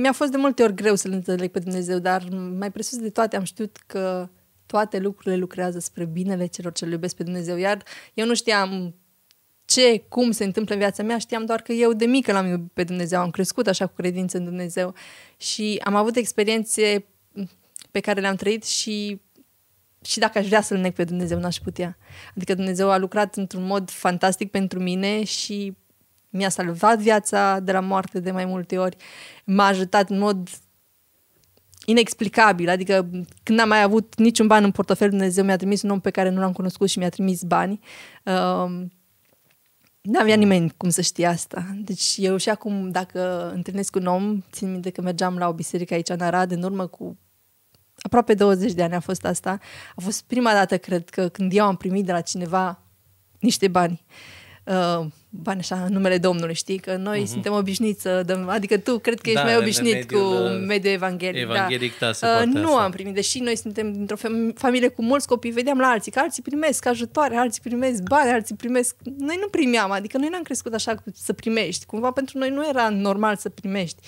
mi-a fost de multe ori greu să-L înțeleg pe Dumnezeu, dar mai presus de toate am știut că toate lucrurile lucrează spre binele celor ce-L iubesc pe Dumnezeu. Iar eu nu știam ce, cum se întâmplă în viața mea, știam doar că eu de mică L-am iubit pe Dumnezeu, am crescut așa cu credință în Dumnezeu și am avut experiențe pe care le-am trăit și dacă aș vrea să-L neg pe Dumnezeu, n-aș putea. Adică Dumnezeu a lucrat într-un mod fantastic pentru mine și mi-a salvat viața de la moarte de mai multe ori, m-a ajutat în mod inexplicabil, adică când n-am mai avut niciun ban în portofel, Dumnezeu mi-a trimis un om pe care nu l-am cunoscut și mi-a trimis bani. N-avea nimeni cum să știe asta. Deci eu și acum, dacă întâlnesc un om, țin minte că mergeam la o biserică aici în Arad, în urmă cu aproape 20 de ani a fost asta. A fost prima dată, cred că, când eu am primit de la cineva niște bani. Bani așa, în numele Domnului, știi? Că noi suntem obișnuiți să dăm, adică tu cred că ești mai obișnuit mediul evanghelic. Nu am primit, deși noi suntem dintr-o familie cu mulți copii, vedeam la alții, că alții primesc ajutoare, alții primesc bani, alții primesc... Noi nu primeam, adică noi n-am crescut așa să primești. Cumva pentru noi nu era normal să primești.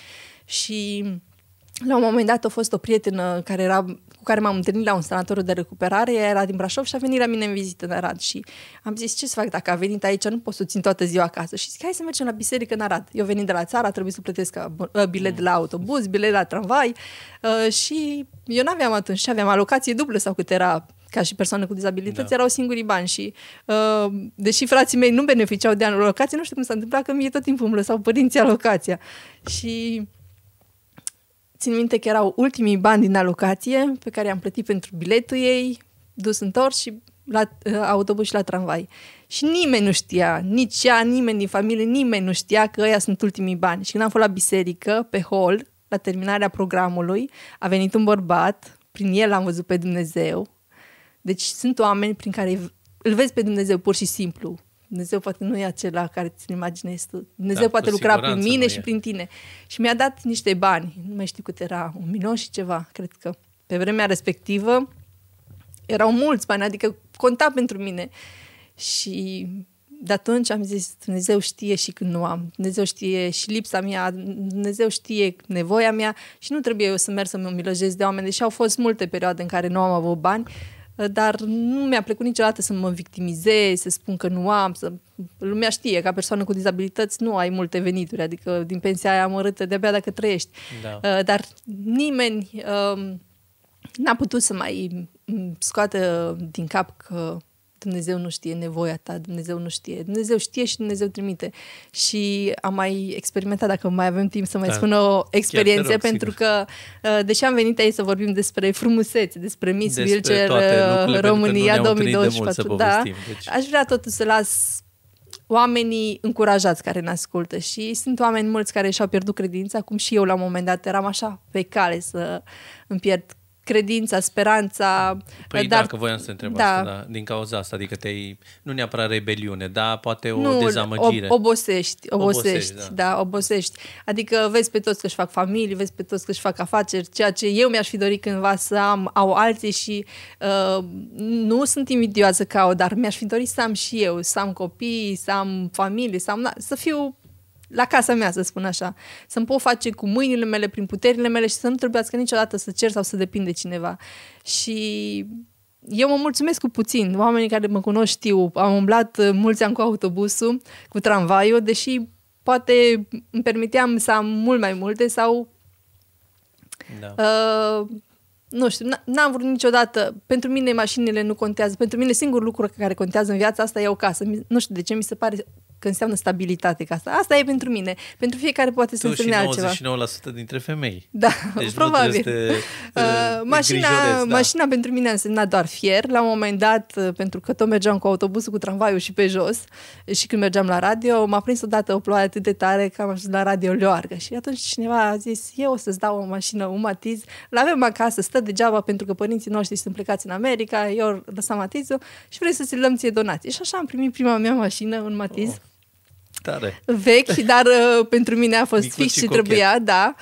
Și la un moment dat a fost o prietenă cu care m-am întâlnit la un sanatoriu de recuperare, ea era din Brașov și a venit la mine în vizită în Arad și am zis, ce să fac dacă a venit aici, nu pot să țin toată ziua acasă. Și zic, hai să mergem la biserică în Arad. Eu venit de la țară, a trebuit să plătesc bilet de la autobuz, bilet la tramvai și eu n-aveam atunci, și aveam alocație dublă sau cât era, ca și persoană cu dizabilități, erau singurii bani și deși frații mei nu beneficiau de alocație, nu știu cum s-a întâmplat că mie tot timpul îmi lăsau părinții alocația. Și țin minte că erau ultimii bani din alocație pe care am plătit pentru biletul ei, dus întors și la autobuz și la tramvai. Și nimeni nu știa, nici ea, nimeni din familie, nimeni nu știa că ăia sunt ultimii bani. Și când am fost la biserică, pe hol, la terminarea programului, a venit un bărbat, prin el am văzut pe Dumnezeu. Deci sunt oameni prin care îl vezi pe Dumnezeu pur și simplu. Dumnezeu poate nu e acela care ți-l imaginezi tu. Dumnezeu poate lucra prin mine și prin tine. Și mi-a dat niște bani. Nu mai știu cât era, 1.000.000 și ceva, cred că. Pe vremea respectivă erau mulți bani, adică conta pentru mine. Și de atunci am zis, Dumnezeu știe și când nu am. Dumnezeu știe și lipsa mea, Dumnezeu știe nevoia mea și nu trebuie eu să merg să mă milojez de oameni. Deși au fost multe perioade în care nu am avut bani, dar nu mi-a plăcut niciodată să mă victimizez, să spun că nu am, lumea știe, ca persoană cu dizabilități nu ai multe venituri, adică din pensia aia amărâtă de-abia dacă trăiești. Da. Dar nimeni n-a putut să mai scoată din cap că Dumnezeu nu știe nevoia ta, Dumnezeu nu știe. Dumnezeu știe și Dumnezeu trimite. Și am mai experimentat, dacă mai avem timp să mai spun o experiență, pentru că, deși am venit aici să vorbim despre frumusețe, despre Miss Wheelchair România 2024, deci aș vrea totuși să las oamenii încurajați care ne ascultă și sunt oameni mulți care și-au pierdut credința, cum și eu la un moment dat eram așa pe cale să îmi pierd credința, speranța. Păi dar, dacă voiam să te întreb asta, da, din cauza asta, adică nu neapărat rebeliune, dar poate dezamăgire. Obosești. Adică vezi pe toți că își fac familii, vezi pe toți că își fac afaceri, ceea ce eu mi-aș fi dorit cândva să au alții și nu sunt invidioasă că au, dar mi-aș fi dorit să am și eu, să am copii, să am familie, să fiu la casa mea, să spun așa, să-mi pot face cu mâinile mele, prin puterile mele și să nu trebuiască niciodată să cer sau să depind de cineva. Și eu mă mulțumesc cu puțin. Oamenii care mă cunosc știu, am umblat mulți ani cu autobusul, cu tramvaiul, deși poate îmi permiteam să am mult mai multe sau... nu știu, n-am vrut niciodată. Pentru mine mașinile nu contează. Pentru mine singurul lucru care contează în viața asta e o casă. Nu știu de ce, mi se pare că înseamnă stabilitate ca asta. Asta e pentru mine. Pentru fiecare poate să însemne altceva. Tu și 99% dintre femei. Da, deci probabil. Mașina pentru mine a însemnat doar fier. La un moment dat, pentru că tot mergeam cu autobusul, cu tramvaiul și pe jos, și când mergeam la radio, m-a prins odată o ploaie atât de tare că am ajuns la radio leoargă. Și atunci cineva a zis, eu o să-ți dau o mașină, un matiz. L-avem acasă, stă degeaba pentru că părinții noștri sunt plecați în America, eu lăsam matizul și vrei să-ți lăm ție donații. Și așa am primit prima mea mașină, un matiz. Tare. Vechi, dar pentru mine a fost fix și trebuia, da.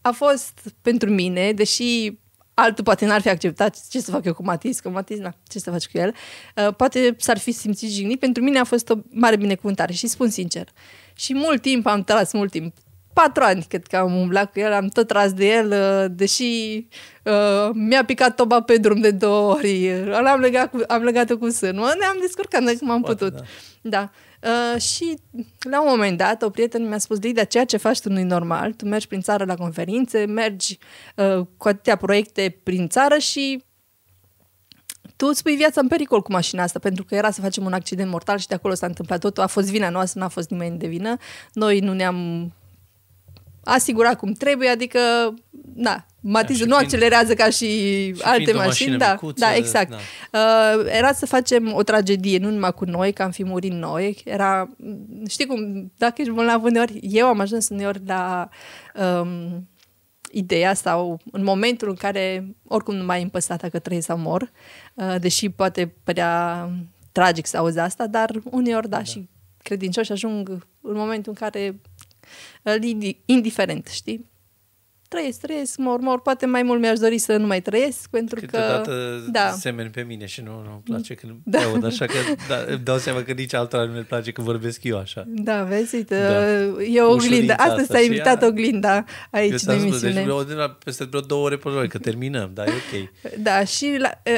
A fost pentru mine, deși altul poate n-ar fi acceptat, ce să fac eu cu Matis, că Matis, na, ce să faci cu el? Poate s-ar fi simțit jignit, pentru mine a fost o mare binecuvântare și spun sincer. Și mult timp am tras, 4 ani cred că am umblat cu el, am tot tras de el, deși mi-a picat toba pe drum de 2 ori, am legat-o cu sânul, ne-am descurcat dacă m-am putut. Da. Da. Și la un moment dat, o prietenă mi-a spus, Lidia, ceea ce faci tu nu-i normal, tu mergi prin țară la conferințe, mergi cu atâtea proiecte prin țară și tu îți pui viața în pericol cu mașina asta, pentru că era să facem un accident mortal și de acolo s-a întâmplat totul, a fost vina noastră, n-a fost nimeni de vină, noi nu ne-am asigurat cum trebuie, adică, da, Matizul nu accelerează ca și alte mașini. Da, micuță, da, exact. Da. Era să facem o tragedie, nu numai cu noi, că am fi murit noi. Era, știi cum, dacă ești bolnav uneori, eu am ajuns uneori la ideea sau în momentul în care oricum nu m-a impăsat dacă trăiesc sau mor, deși poate părea tragic să auzi asta, dar uneori, da, da. Și credincioși ajung în momentul în care indiferent, știi? Trăiesc, mor, poate mai mult mi-aș dori să nu mai trăiesc, pentru câteodată semeni pe mine și nu-mi place când te aud așa, că da, îmi dau seama că nici altora nu-mi place când vorbesc eu așa. Da, vezi, uite, e oglinda. Astăzi s-a invitat oglinda aici în emisiune. Deci, peste vreo 2 ore pe noi, că terminăm, dar e ok. Da, și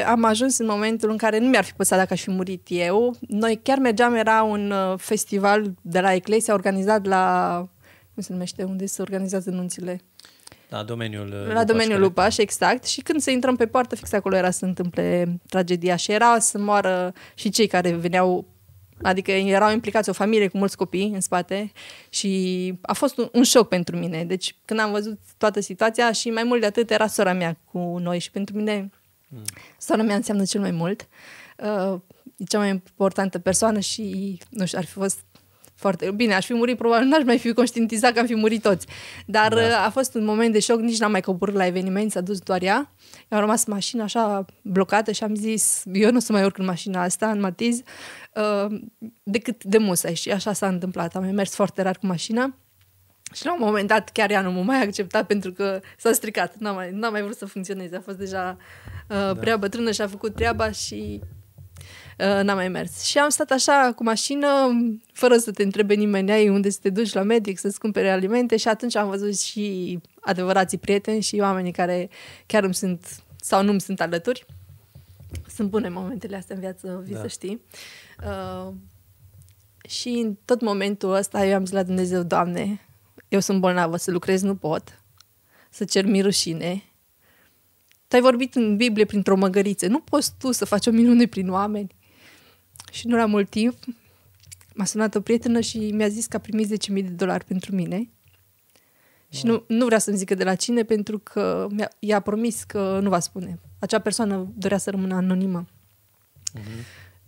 am ajuns în momentul în care nu mi-ar fi păsat dacă aș fi murit eu. Noi chiar mergeam, era un festival de la Eclesia organizat la, cum se numește, unde se organizează nunțile? La Domeniul Lupa, exact. Și când să intrăm pe poartă, fix acolo era să se întâmple tragedia și era să moară și cei care veneau, adică erau implicați, o familie cu mulți copii în spate și a fost un șoc pentru mine. Deci când am văzut toată situația și mai mult de atât era sora mea cu noi și pentru mine sora mea înseamnă cel mai mult. E cea mai importantă persoană și, nu știu, ar fi fost foarte bine, aș fi murit, probabil n-aș mai fi conștientizat că am fi murit toți. Dar da, a fost un moment de șoc, nici n-am mai coborât la eveniment, s-a dus doar ea. I-a rămas mașina așa blocată și am zis, eu nu o să mai urc în mașina asta, în Matiz, decât de musai. Și așa s-a întâmplat. Am mers foarte rar cu mașina și la un moment dat chiar ea nu m-a mai acceptat pentru că s-a stricat. N-a mai vrut să funcționeze. A fost deja prea bătrână și a făcut treaba și n-am mai mers. Și am stat așa cu mașină, fără să te întrebe nimeni, ai unde să te duci la medic, să-ți cumpere alimente și atunci am văzut și adevărații prieteni și oamenii care chiar îmi sunt sau nu îmi sunt alături. Sunt bune momentele astea în viață, vii să știi. Și în tot momentul ăsta eu am zis la Dumnezeu, Doamne, eu sunt bolnavă, să lucrez nu pot, să cer mi rușine. Tu ai vorbit în Biblie printr-o măgăriță, nu poți tu să faci o minune prin oameni? Și nu la mult timp m-a sunat o prietenă și mi-a zis că a primit $10.000 pentru mine. Și nu vrea să-mi zică de la cine, pentru că i-a promis că nu va spune. Acea persoană dorea să rămână anonimă.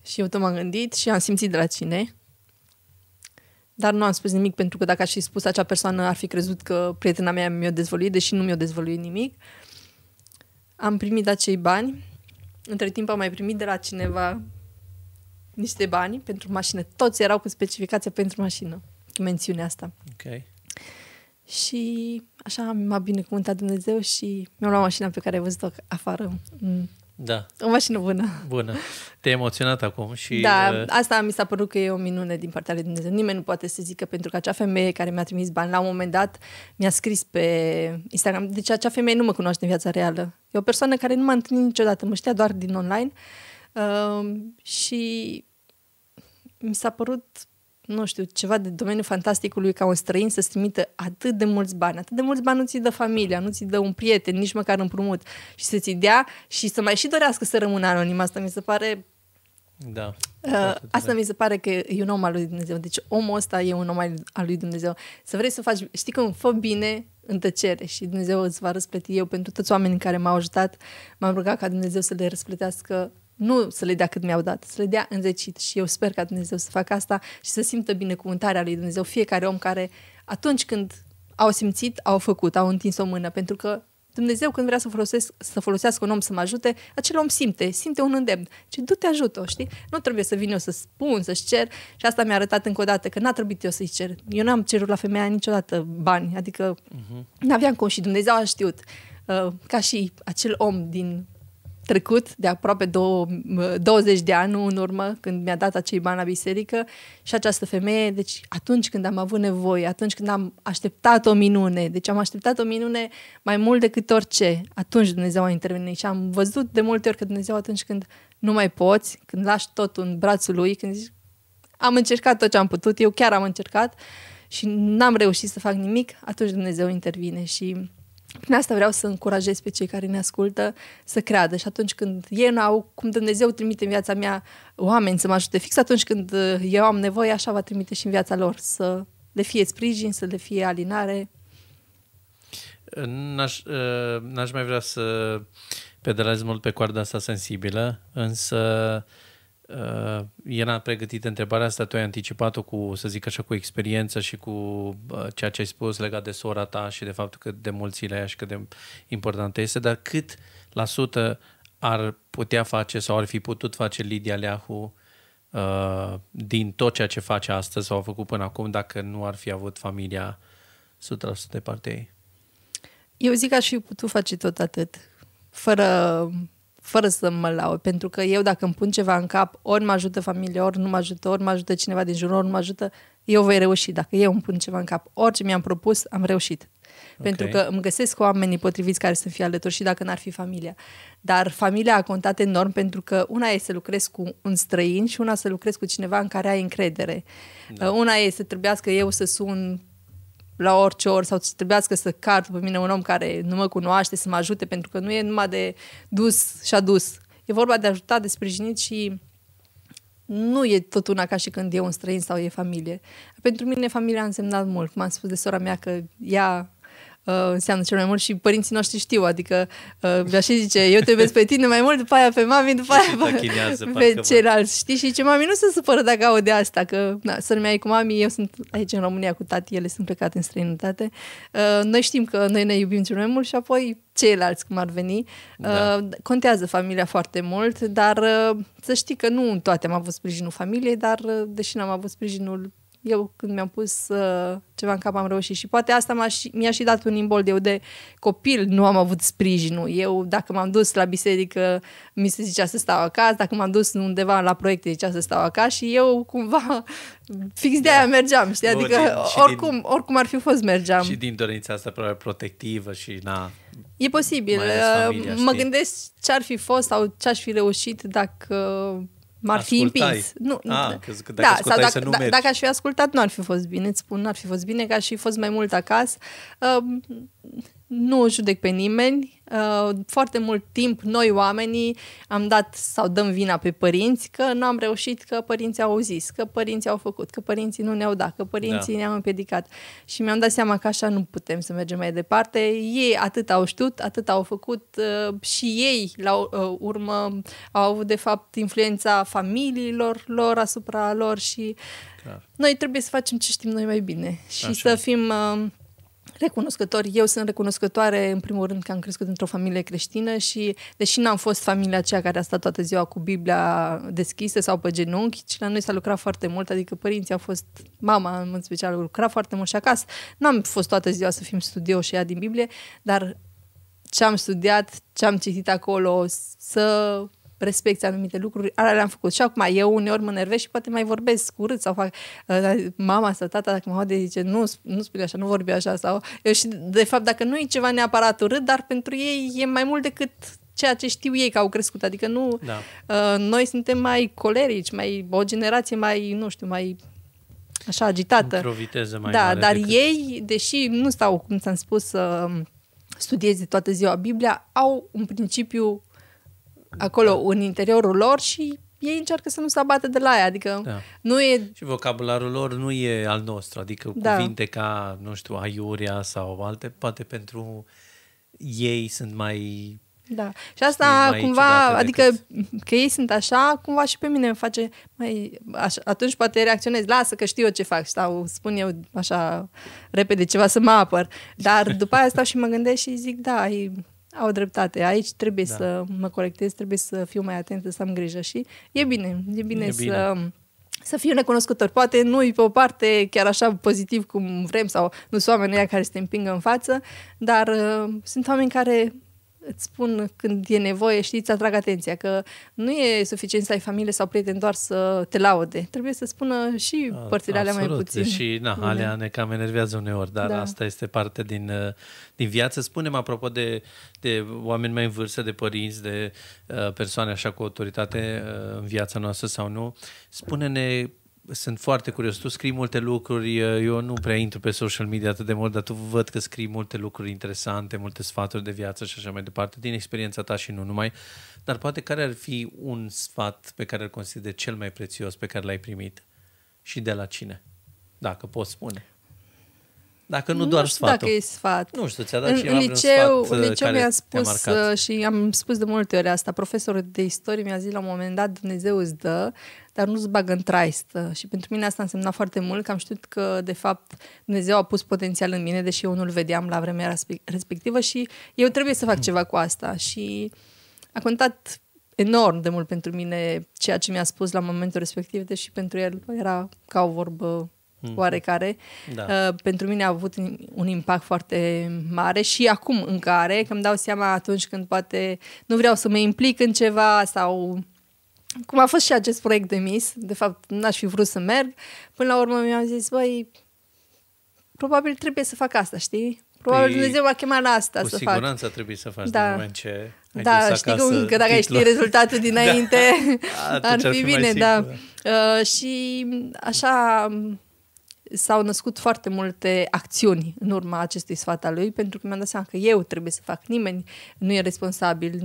Și eu tot m-am gândit și am simțit de la cine. Dar nu am spus nimic, pentru că dacă aș fi spus, acea persoană ar fi crezut că prietena mea mi-a dezvăluit, deși nu mi-a dezvăluit nimic. Am primit acei bani. Între timp am mai primit de la cineva niște bani pentru mașină. Toți erau cu specificația pentru mașină, cu mențiunea asta. Okay. Și așa m-a binecuvântat Dumnezeu și mi-am luat mașina pe care ai văzut-o afară. Da. O mașină bună. Bună. Te-ai emoționat acum și... Da, asta mi s-a părut că e o minune din partea lui Dumnezeu. Nimeni nu poate să zică, pentru că acea femeie care mi-a trimis bani, la un moment dat mi-a scris pe Instagram. Deci acea femeie nu mă cunoaște în viața reală. E o persoană care nu m-a întâlnit niciodată, mă știa doar din online. Și mi s-a părut, nu știu, ceva de domeniul fantasticului, ca un străin să-ți trimită atât de mulți bani. Atât de mulți bani nu ți-i dă familia, nu ți-i dă un prieten, nici măcar împrumut. Și să-ți dea și să mai și dorească să rămână anonim. Asta mi se pare... Da. Asta mi se pare că e un om al lui Dumnezeu. Deci omul ăsta e un om al lui Dumnezeu. Să vrei să faci... Știi cum? Fă bine în tăcere și Dumnezeu îți va răsplăti. Eu pentru toți oamenii care m-au ajutat, m-am rugat ca Dumnezeu să le răsplătească. Nu să le dea cât mi-au dat, să le dea înzecit. Și eu sper ca Dumnezeu să facă asta și să simtă binecuvântarea lui Dumnezeu fiecare om care atunci când au simțit, au făcut, au întins o mână. Pentru că Dumnezeu când vrea să folosească un om să mă ajute, acel om simte un îndemn. Deci du-te, ajută-o, știi? Nu trebuie să vin eu să spun, să-și cer. Și asta mi-a arătat încă o dată că n-a trebuit eu să-i cer. Eu n-am cerut la femeia niciodată bani, adică n-aveam cum și Dumnezeu a știut. ca și acel om din trecut, de aproape 20 de ani în urmă, când mi-a dat acei bani la biserică, și această femeie, deci atunci când am avut nevoie, atunci când am așteptat o minune, deci am așteptat o minune mai mult decât orice, atunci Dumnezeu a intervenit și am văzut de multe ori că Dumnezeu atunci când nu mai poți, când lași totul în brațul lui, când zici, am încercat tot ce am putut, eu chiar am încercat și n-am reușit să fac nimic, atunci Dumnezeu intervine și prin asta vreau să încurajez pe cei care ne ascultă să creadă și atunci când ei nu au, cum Dumnezeu trimite în viața mea oameni să mă ajute, fix atunci când eu am nevoie, așa va trimite și în viața lor, să le fie sprijin, să le fie alinare. N-aș mai vrea să pedalez mult pe coarda asta sensibilă, însă era pregătită întrebarea asta, tu ai anticipat-o cu, să zic așa, cu experiența și cu ceea ce ai spus legat de sora ta și de faptul că de mulți le ai și cât de importantă este, dar cât la sută ar putea face sau ar fi putut face Lidia Leahu din tot ceea ce face astăzi sau a făcut până acum dacă nu ar fi avut familia 100% de partea ei? Eu zic că aș fi putut face tot atât, fără să mă laud, pentru că eu dacă îmi pun ceva în cap, ori mă ajută familia, ori nu mă ajută, ori mă ajută cineva din jur, ori nu mă ajută, eu voi reuși. Dacă eu îmi pun ceva în cap, orice mi-am propus, am reușit. Okay. Pentru că îmi găsesc oamenii potriviți care să-mi fie alături și dacă n-ar fi familia. Dar familia a contat enorm pentru că una e să lucrezi cu un străin și una să lucrezi cu cineva în care ai încredere. Da. Una e să trebuiască eu să sun la orice oră sau să trebuiască să cart pe mine un om care nu mă cunoaște să mă ajute, pentru că nu e numai de dus și adus. E vorba de ajutat, de sprijinit și nu e tot una ca și când e un străin sau e familie. Pentru mine familia a însemnat mult. Cum am spus de sora mea că ea înseamnă cel mai mult și părinții noștri știu, adică așa zice, eu te iubesc pe tine mai mult, după aia pe mami, după aia pe ceilalți, știi? Și zice, mami, nu se supără dacă aude asta, că să-mi ai cu mami, eu sunt aici în România cu tati, ele sunt plecate în străinătate. Noi știm că noi ne iubim cel mai mult și apoi ceilalți, cum ar veni. Da. Contează familia foarte mult, dar să știi că nu în toate am avut sprijinul familiei, dar deși n-am avut sprijinul, eu când mi-am pus ceva în cap am reușit și poate asta mi-a și dat un imbold. Eu de copil nu am avut sprijinul. Eu dacă m-am dus la biserică mi se zicea să stau acasă, dacă m-am dus undeva la proiecte zicea să stau acasă și eu cumva fix de aia mergeam, știi? Adică oricum ar fi fost mergeam. Și din dorința asta probabil protectivă și na... E posibil. Familia, mă gândesc ce ar fi fost sau ce aș fi reușit dacă... m-ar fi împins. Nu, dacă aș fi ascultat, nu ar fi fost bine, îți spun, n-ar fi fost bine, că aș fi fost mai mult acasă. Nu judec pe nimeni. Foarte mult timp noi oamenii am dat sau dăm vina pe părinți că nu am reușit, că părinții au zis, că părinții au făcut, că părinții nu ne-au dat, că părinții ne-au împiedicat. Și mi-am dat seama că așa nu putem să mergem mai departe. Ei atât au știut, atât au făcut și ei la urmă au avut de fapt influența familiilor lor asupra lor și noi trebuie să facem ce știm noi mai bine și așa. Să fim... recunoscători. Eu sunt recunoscătoare în primul rând că am crescut într-o familie creștină și deși n-am fost familia aceea care a stat toată ziua cu Biblia deschisă sau pe genunchi, ci la noi s-a lucrat foarte mult, adică părinții au fost, mama în special, a lucrat foarte mult și acasă. N-am fost toată ziua să fim studio și ea din Biblie, dar ce am studiat, ce am citit acolo, să respecti anumite lucruri, alea le-am făcut. Și acum eu uneori mă nervez și poate mai vorbesc urât sau fac mama sau tata dacă mă aude zice nu spune așa, nu vorbi așa sau eu și de fapt dacă nu e ceva neapărat urât, dar pentru ei e mai mult decât ceea ce știu ei că au crescut, adică nu noi suntem mai colerici, mai o generație mai, nu știu, mai așa agitată. Într-o viteză mai mare dar decât... ei, deși nu stau, cum ți-am spus, să studieze toată ziua Biblia, au un principiu acolo, în interiorul lor și ei încearcă să nu se abată de la ea, adică nu e... Și vocabularul lor nu e al nostru, adică cuvinte ca, nu știu, aiurea sau alte, poate pentru ei sunt mai... Și asta cumva, adică că ei sunt așa, cumva și pe mine îmi face, mai, așa, atunci poate reacționez, lasă că știu eu ce fac sau spun eu așa repede ceva să mă apăr, dar după aia stau și mă gândesc și zic, au dreptate. Aici trebuie să mă corectez, trebuie să fiu mai atentă, să am grijă și e bine să să fim recunoscători. Poate nu-i pe o parte chiar așa pozitiv cum vrem sau nu sunt oamenii care se împingă în față, dar sunt oameni care îți spun când e nevoie, știi, îți atrag atenția, că nu e suficient să ai familie sau prieteni doar să te laude. Trebuie să spună și părțile alea mai puțin. Și alea ne cam enervează uneori, dar asta este parte din viață. Spune-mi, apropo de oameni mai în vârstă, de părinți, de persoane așa cu autoritate în viața noastră sau nu, spune-ne. Sunt foarte curios. Tu scrii multe lucruri, eu nu prea intru pe social media atât de mult, dar tu văd că scrii multe lucruri interesante, multe sfaturi de viață și așa mai departe, din experiența ta și nu numai. Dar poate care ar fi un sfat pe care îl consideri cel mai prețios pe care l-ai primit? Și de la cine? Dacă poți spune. Dacă nu doar sfatul. Dacă e sfat. Nu știu, ți-a dat cineva vreun sfat care te-a marcat? În liceu mi-a spus și am spus de multe ori asta, profesorul de istorie mi-a zis la un moment dat, Dumnezeu îți dă, dar nu-ți bagă în traistă. Și pentru mine asta însemna foarte mult, că am știut că, de fapt, Dumnezeu a pus potențial în mine, deși eu nu-l vedeam la vremea respectivă și eu trebuie să fac ceva cu asta. Și a contat enorm de mult pentru mine ceea ce mi-a spus la momentul respectiv, deși pentru el era ca o vorbă oarecare. Pentru mine a avut un impact foarte mare și acum în care, că îmi dau seama atunci când poate nu vreau să mă implic în ceva sau cum a fost și acest proiect de Miss, de fapt n-aș fi vrut să merg, până la urmă mi-am zis, băi, probabil trebuie să fac asta, știi? Probabil Dumnezeu m-a chemat la asta să fac. Cu siguranță trebuie să faci din moment ce ai dus știi acasă, că dacă ai ști rezultatul dinainte, ar fi bine, și așa s-au născut foarte multe acțiuni în urma acestui sfat al lui, pentru că mi-am dat seama că eu trebuie să fac. Nimeni nu e responsabil,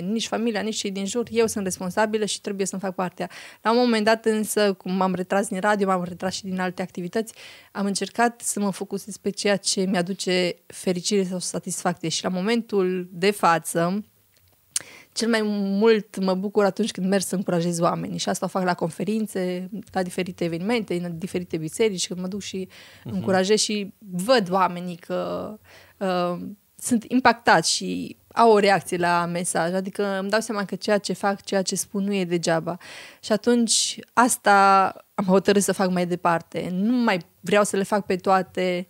nici familia, nici cei din jur. Eu sunt responsabilă și trebuie să-mi fac partea. La un moment dat însă, cum m-am retras din radio, m-am retras și din alte activități, am încercat să mă focusez pe ceea ce mi-aduce fericire sau satisfacție. Și la momentul de față, cel mai mult mă bucur atunci când merg să încurajez oamenii și asta o fac la conferințe, la diferite evenimente, în diferite biserici, când mă duc și încurajez și văd oamenii că sunt impactați și au o reacție la mesaj, adică îmi dau seama că ceea ce fac, ceea ce spun nu e degeaba. Și atunci asta am hotărât să fac mai departe. Nu mai vreau să le fac pe toate.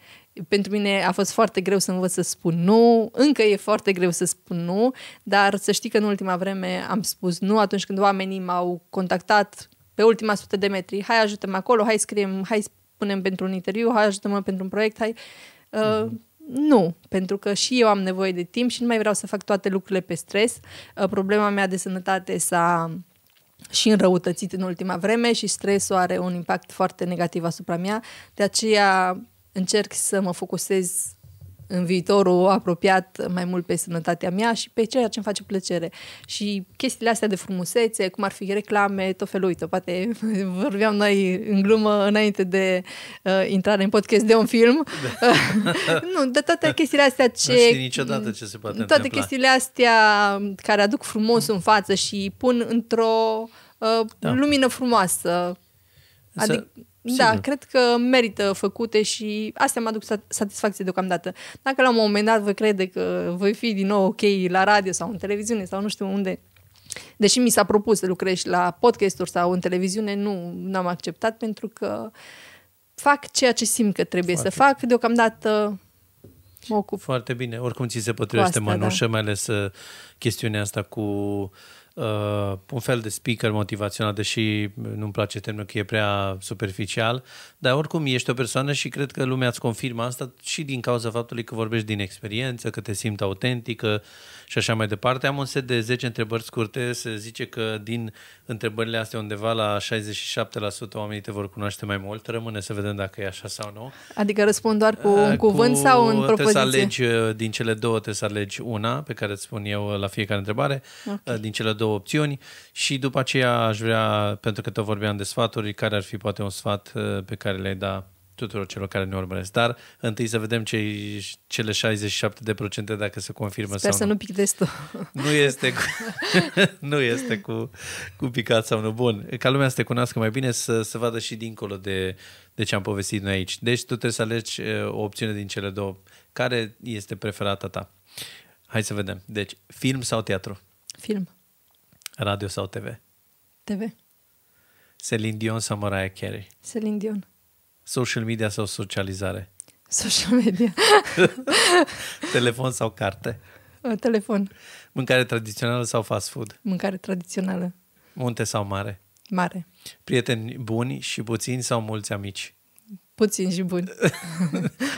Pentru mine a fost foarte greu să învăț să spun nu, încă e foarte greu să spun nu, dar să știi că în ultima vreme am spus nu atunci când oamenii m-au contactat pe ultima 100 de metri. Hai, ajută-mă acolo, hai scriem, hai punem pentru un interviu, hai ajută-mă pentru un proiect, hai... Nu, pentru că și eu am nevoie de timp și nu mai vreau să fac toate lucrurile pe stres. Problema mea de sănătate s-a și înrăutățit în ultima vreme și stresul are un impact foarte negativ asupra mea, de aceea încerc să mă focusez în viitorul apropiat mai mult pe sănătatea mea și pe ceea ce îmi face plăcere. Și chestiile astea de frumusețe, cum ar fi reclame, tot felul, uite, poate vorbeam noi în glumă înainte de intrare în podcast de un film. Nu, de toate chestiile astea ce... Nu știi niciodată ce se poate întâmpla. Toate chestiile astea care aduc frumosul în față și pun într-o lumină frumoasă. Adică... Da, cred că merită făcute și astea mă aduc satisfacție deocamdată. Dacă la un moment dat voi crede că voi fi din nou ok la radio sau în televiziune sau nu știu unde, deși mi s-a propus să lucrez la podcast-uri sau în televiziune, nu am acceptat pentru că fac ceea ce simt că trebuie să fac. Deocamdată mă ocup. Foarte bine. Oricum ți se potrivește mănușă, mai ales chestiunea asta cu... un fel de speaker motivațional, deși nu-mi place termenul că e prea superficial, dar oricum ești o persoană și cred că lumea îți confirmă asta și din cauza faptului că vorbești din experiență, că te simți autentică și așa mai departe. Am un set de 10 întrebări scurte, se zice că din întrebările astea undeva la 67% oamenii te vor cunoaște mai mult, rămâne să vedem dacă e așa sau nu. Adică răspund doar cu un cuvânt sau în propoziție? Trebuie să alegi din cele două, trebuie să alegi una pe care îți spun eu la fiecare întrebare, din cele două opțiuni și după aceea aș vrea, pentru că tot vorbeam de sfaturi, care ar fi poate un sfat pe care le-ai da tuturor celor care ne urmăresc. Dar întâi să vedem cele 67% dacă se confirmă sau nu. Sper să nu pic destul. Nu este cu picat sau nu. Bun, ca lumea să te cunoască mai bine, să vadă și dincolo de ce am povestit noi aici. Deci tu trebuie să alegi o opțiune din cele două. Care este preferata ta? Hai să vedem. Deci, film sau teatru? Film. Radio sau TV? TV. Celine Dion sau Mariah Carey? Celine Dion. Social media sau socializare? Social media. Telefon sau carte? Telefon. Mâncare tradițională sau fast food? Mâncare tradițională. Munte sau mare? Mare. Prieteni buni și puțini sau mulți amici? Puțini și buni.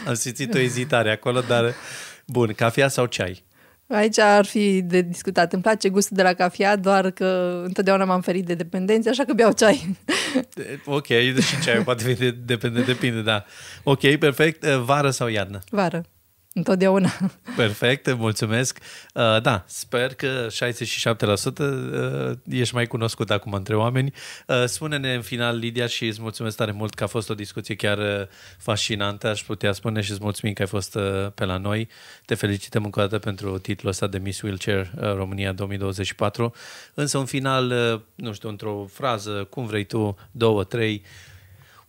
Am simțit o ezitare acolo, dar... Bun, cafea sau ceai? Aici ar fi de discutat. Îmi place gustul de la cafea, doar că întotdeauna m-am ferit de dependențe, așa că beau ceai. Ok, și ceaiul poate fi dependent, depinde, da. Ok, perfect. Vară sau iarnă? Vară. Întotdeauna. Perfect, mulțumesc. Da, sper că 67% ești mai cunoscut acum între oameni. Spune-ne în final, Lidia, și îți mulțumesc tare mult că a fost o discuție chiar fascinantă, aș putea spune, și îți mulțumim că ai fost pe la noi. Te felicităm încă o dată pentru titlul ăsta de Miss Wheelchair România 2024. Însă, în final, nu știu, într-o frază, cum vrei tu, două, trei,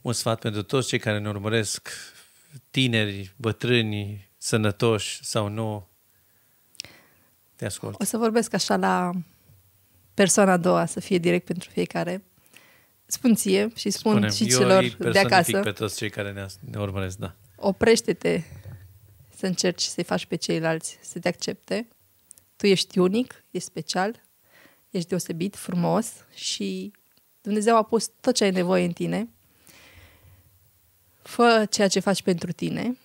un sfat pentru toți cei care ne urmăresc, tineri, bătrâni, sănătoși sau nu, te ascult. O să vorbesc așa la persoana a doua, să fie direct pentru fiecare. Spun ție și spun și celor de acasă. Pe toți cei care ne urmăresc, da. Oprește-te să încerci să-i faci pe ceilalți să te accepte. Tu ești unic, ești special, ești deosebit, frumos și Dumnezeu a pus tot ce ai nevoie în tine. Fă ceea ce faci pentru tine.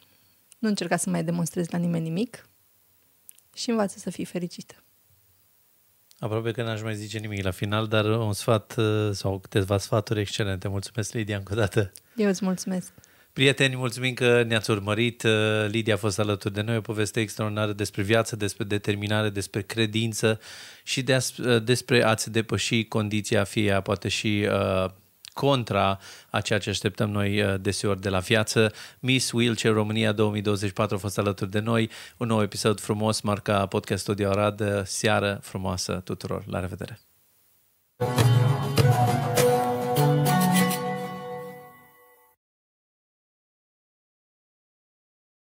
Nu încerca să mai demonstrezi la nimeni nimic și învață să fii fericită. Aproape că n-aș mai zice nimic la final, dar un sfat sau câteva sfaturi excelente. Mulțumesc, Lidia, încă o dată. Eu îți mulțumesc. Prieteni, mulțumim că ne-ați urmărit. Lidia a fost alături de noi. O poveste extraordinară despre viață, despre determinare, despre credință și despre a-ți depăși condiția, fie poate și... contra a ceea ce așteptăm noi deseori de la viață. Miss Wheelchair România 2024 a fost alături de noi. Un nou episod frumos marca Podcast Studio Arad. Seară frumoasă tuturor. La revedere!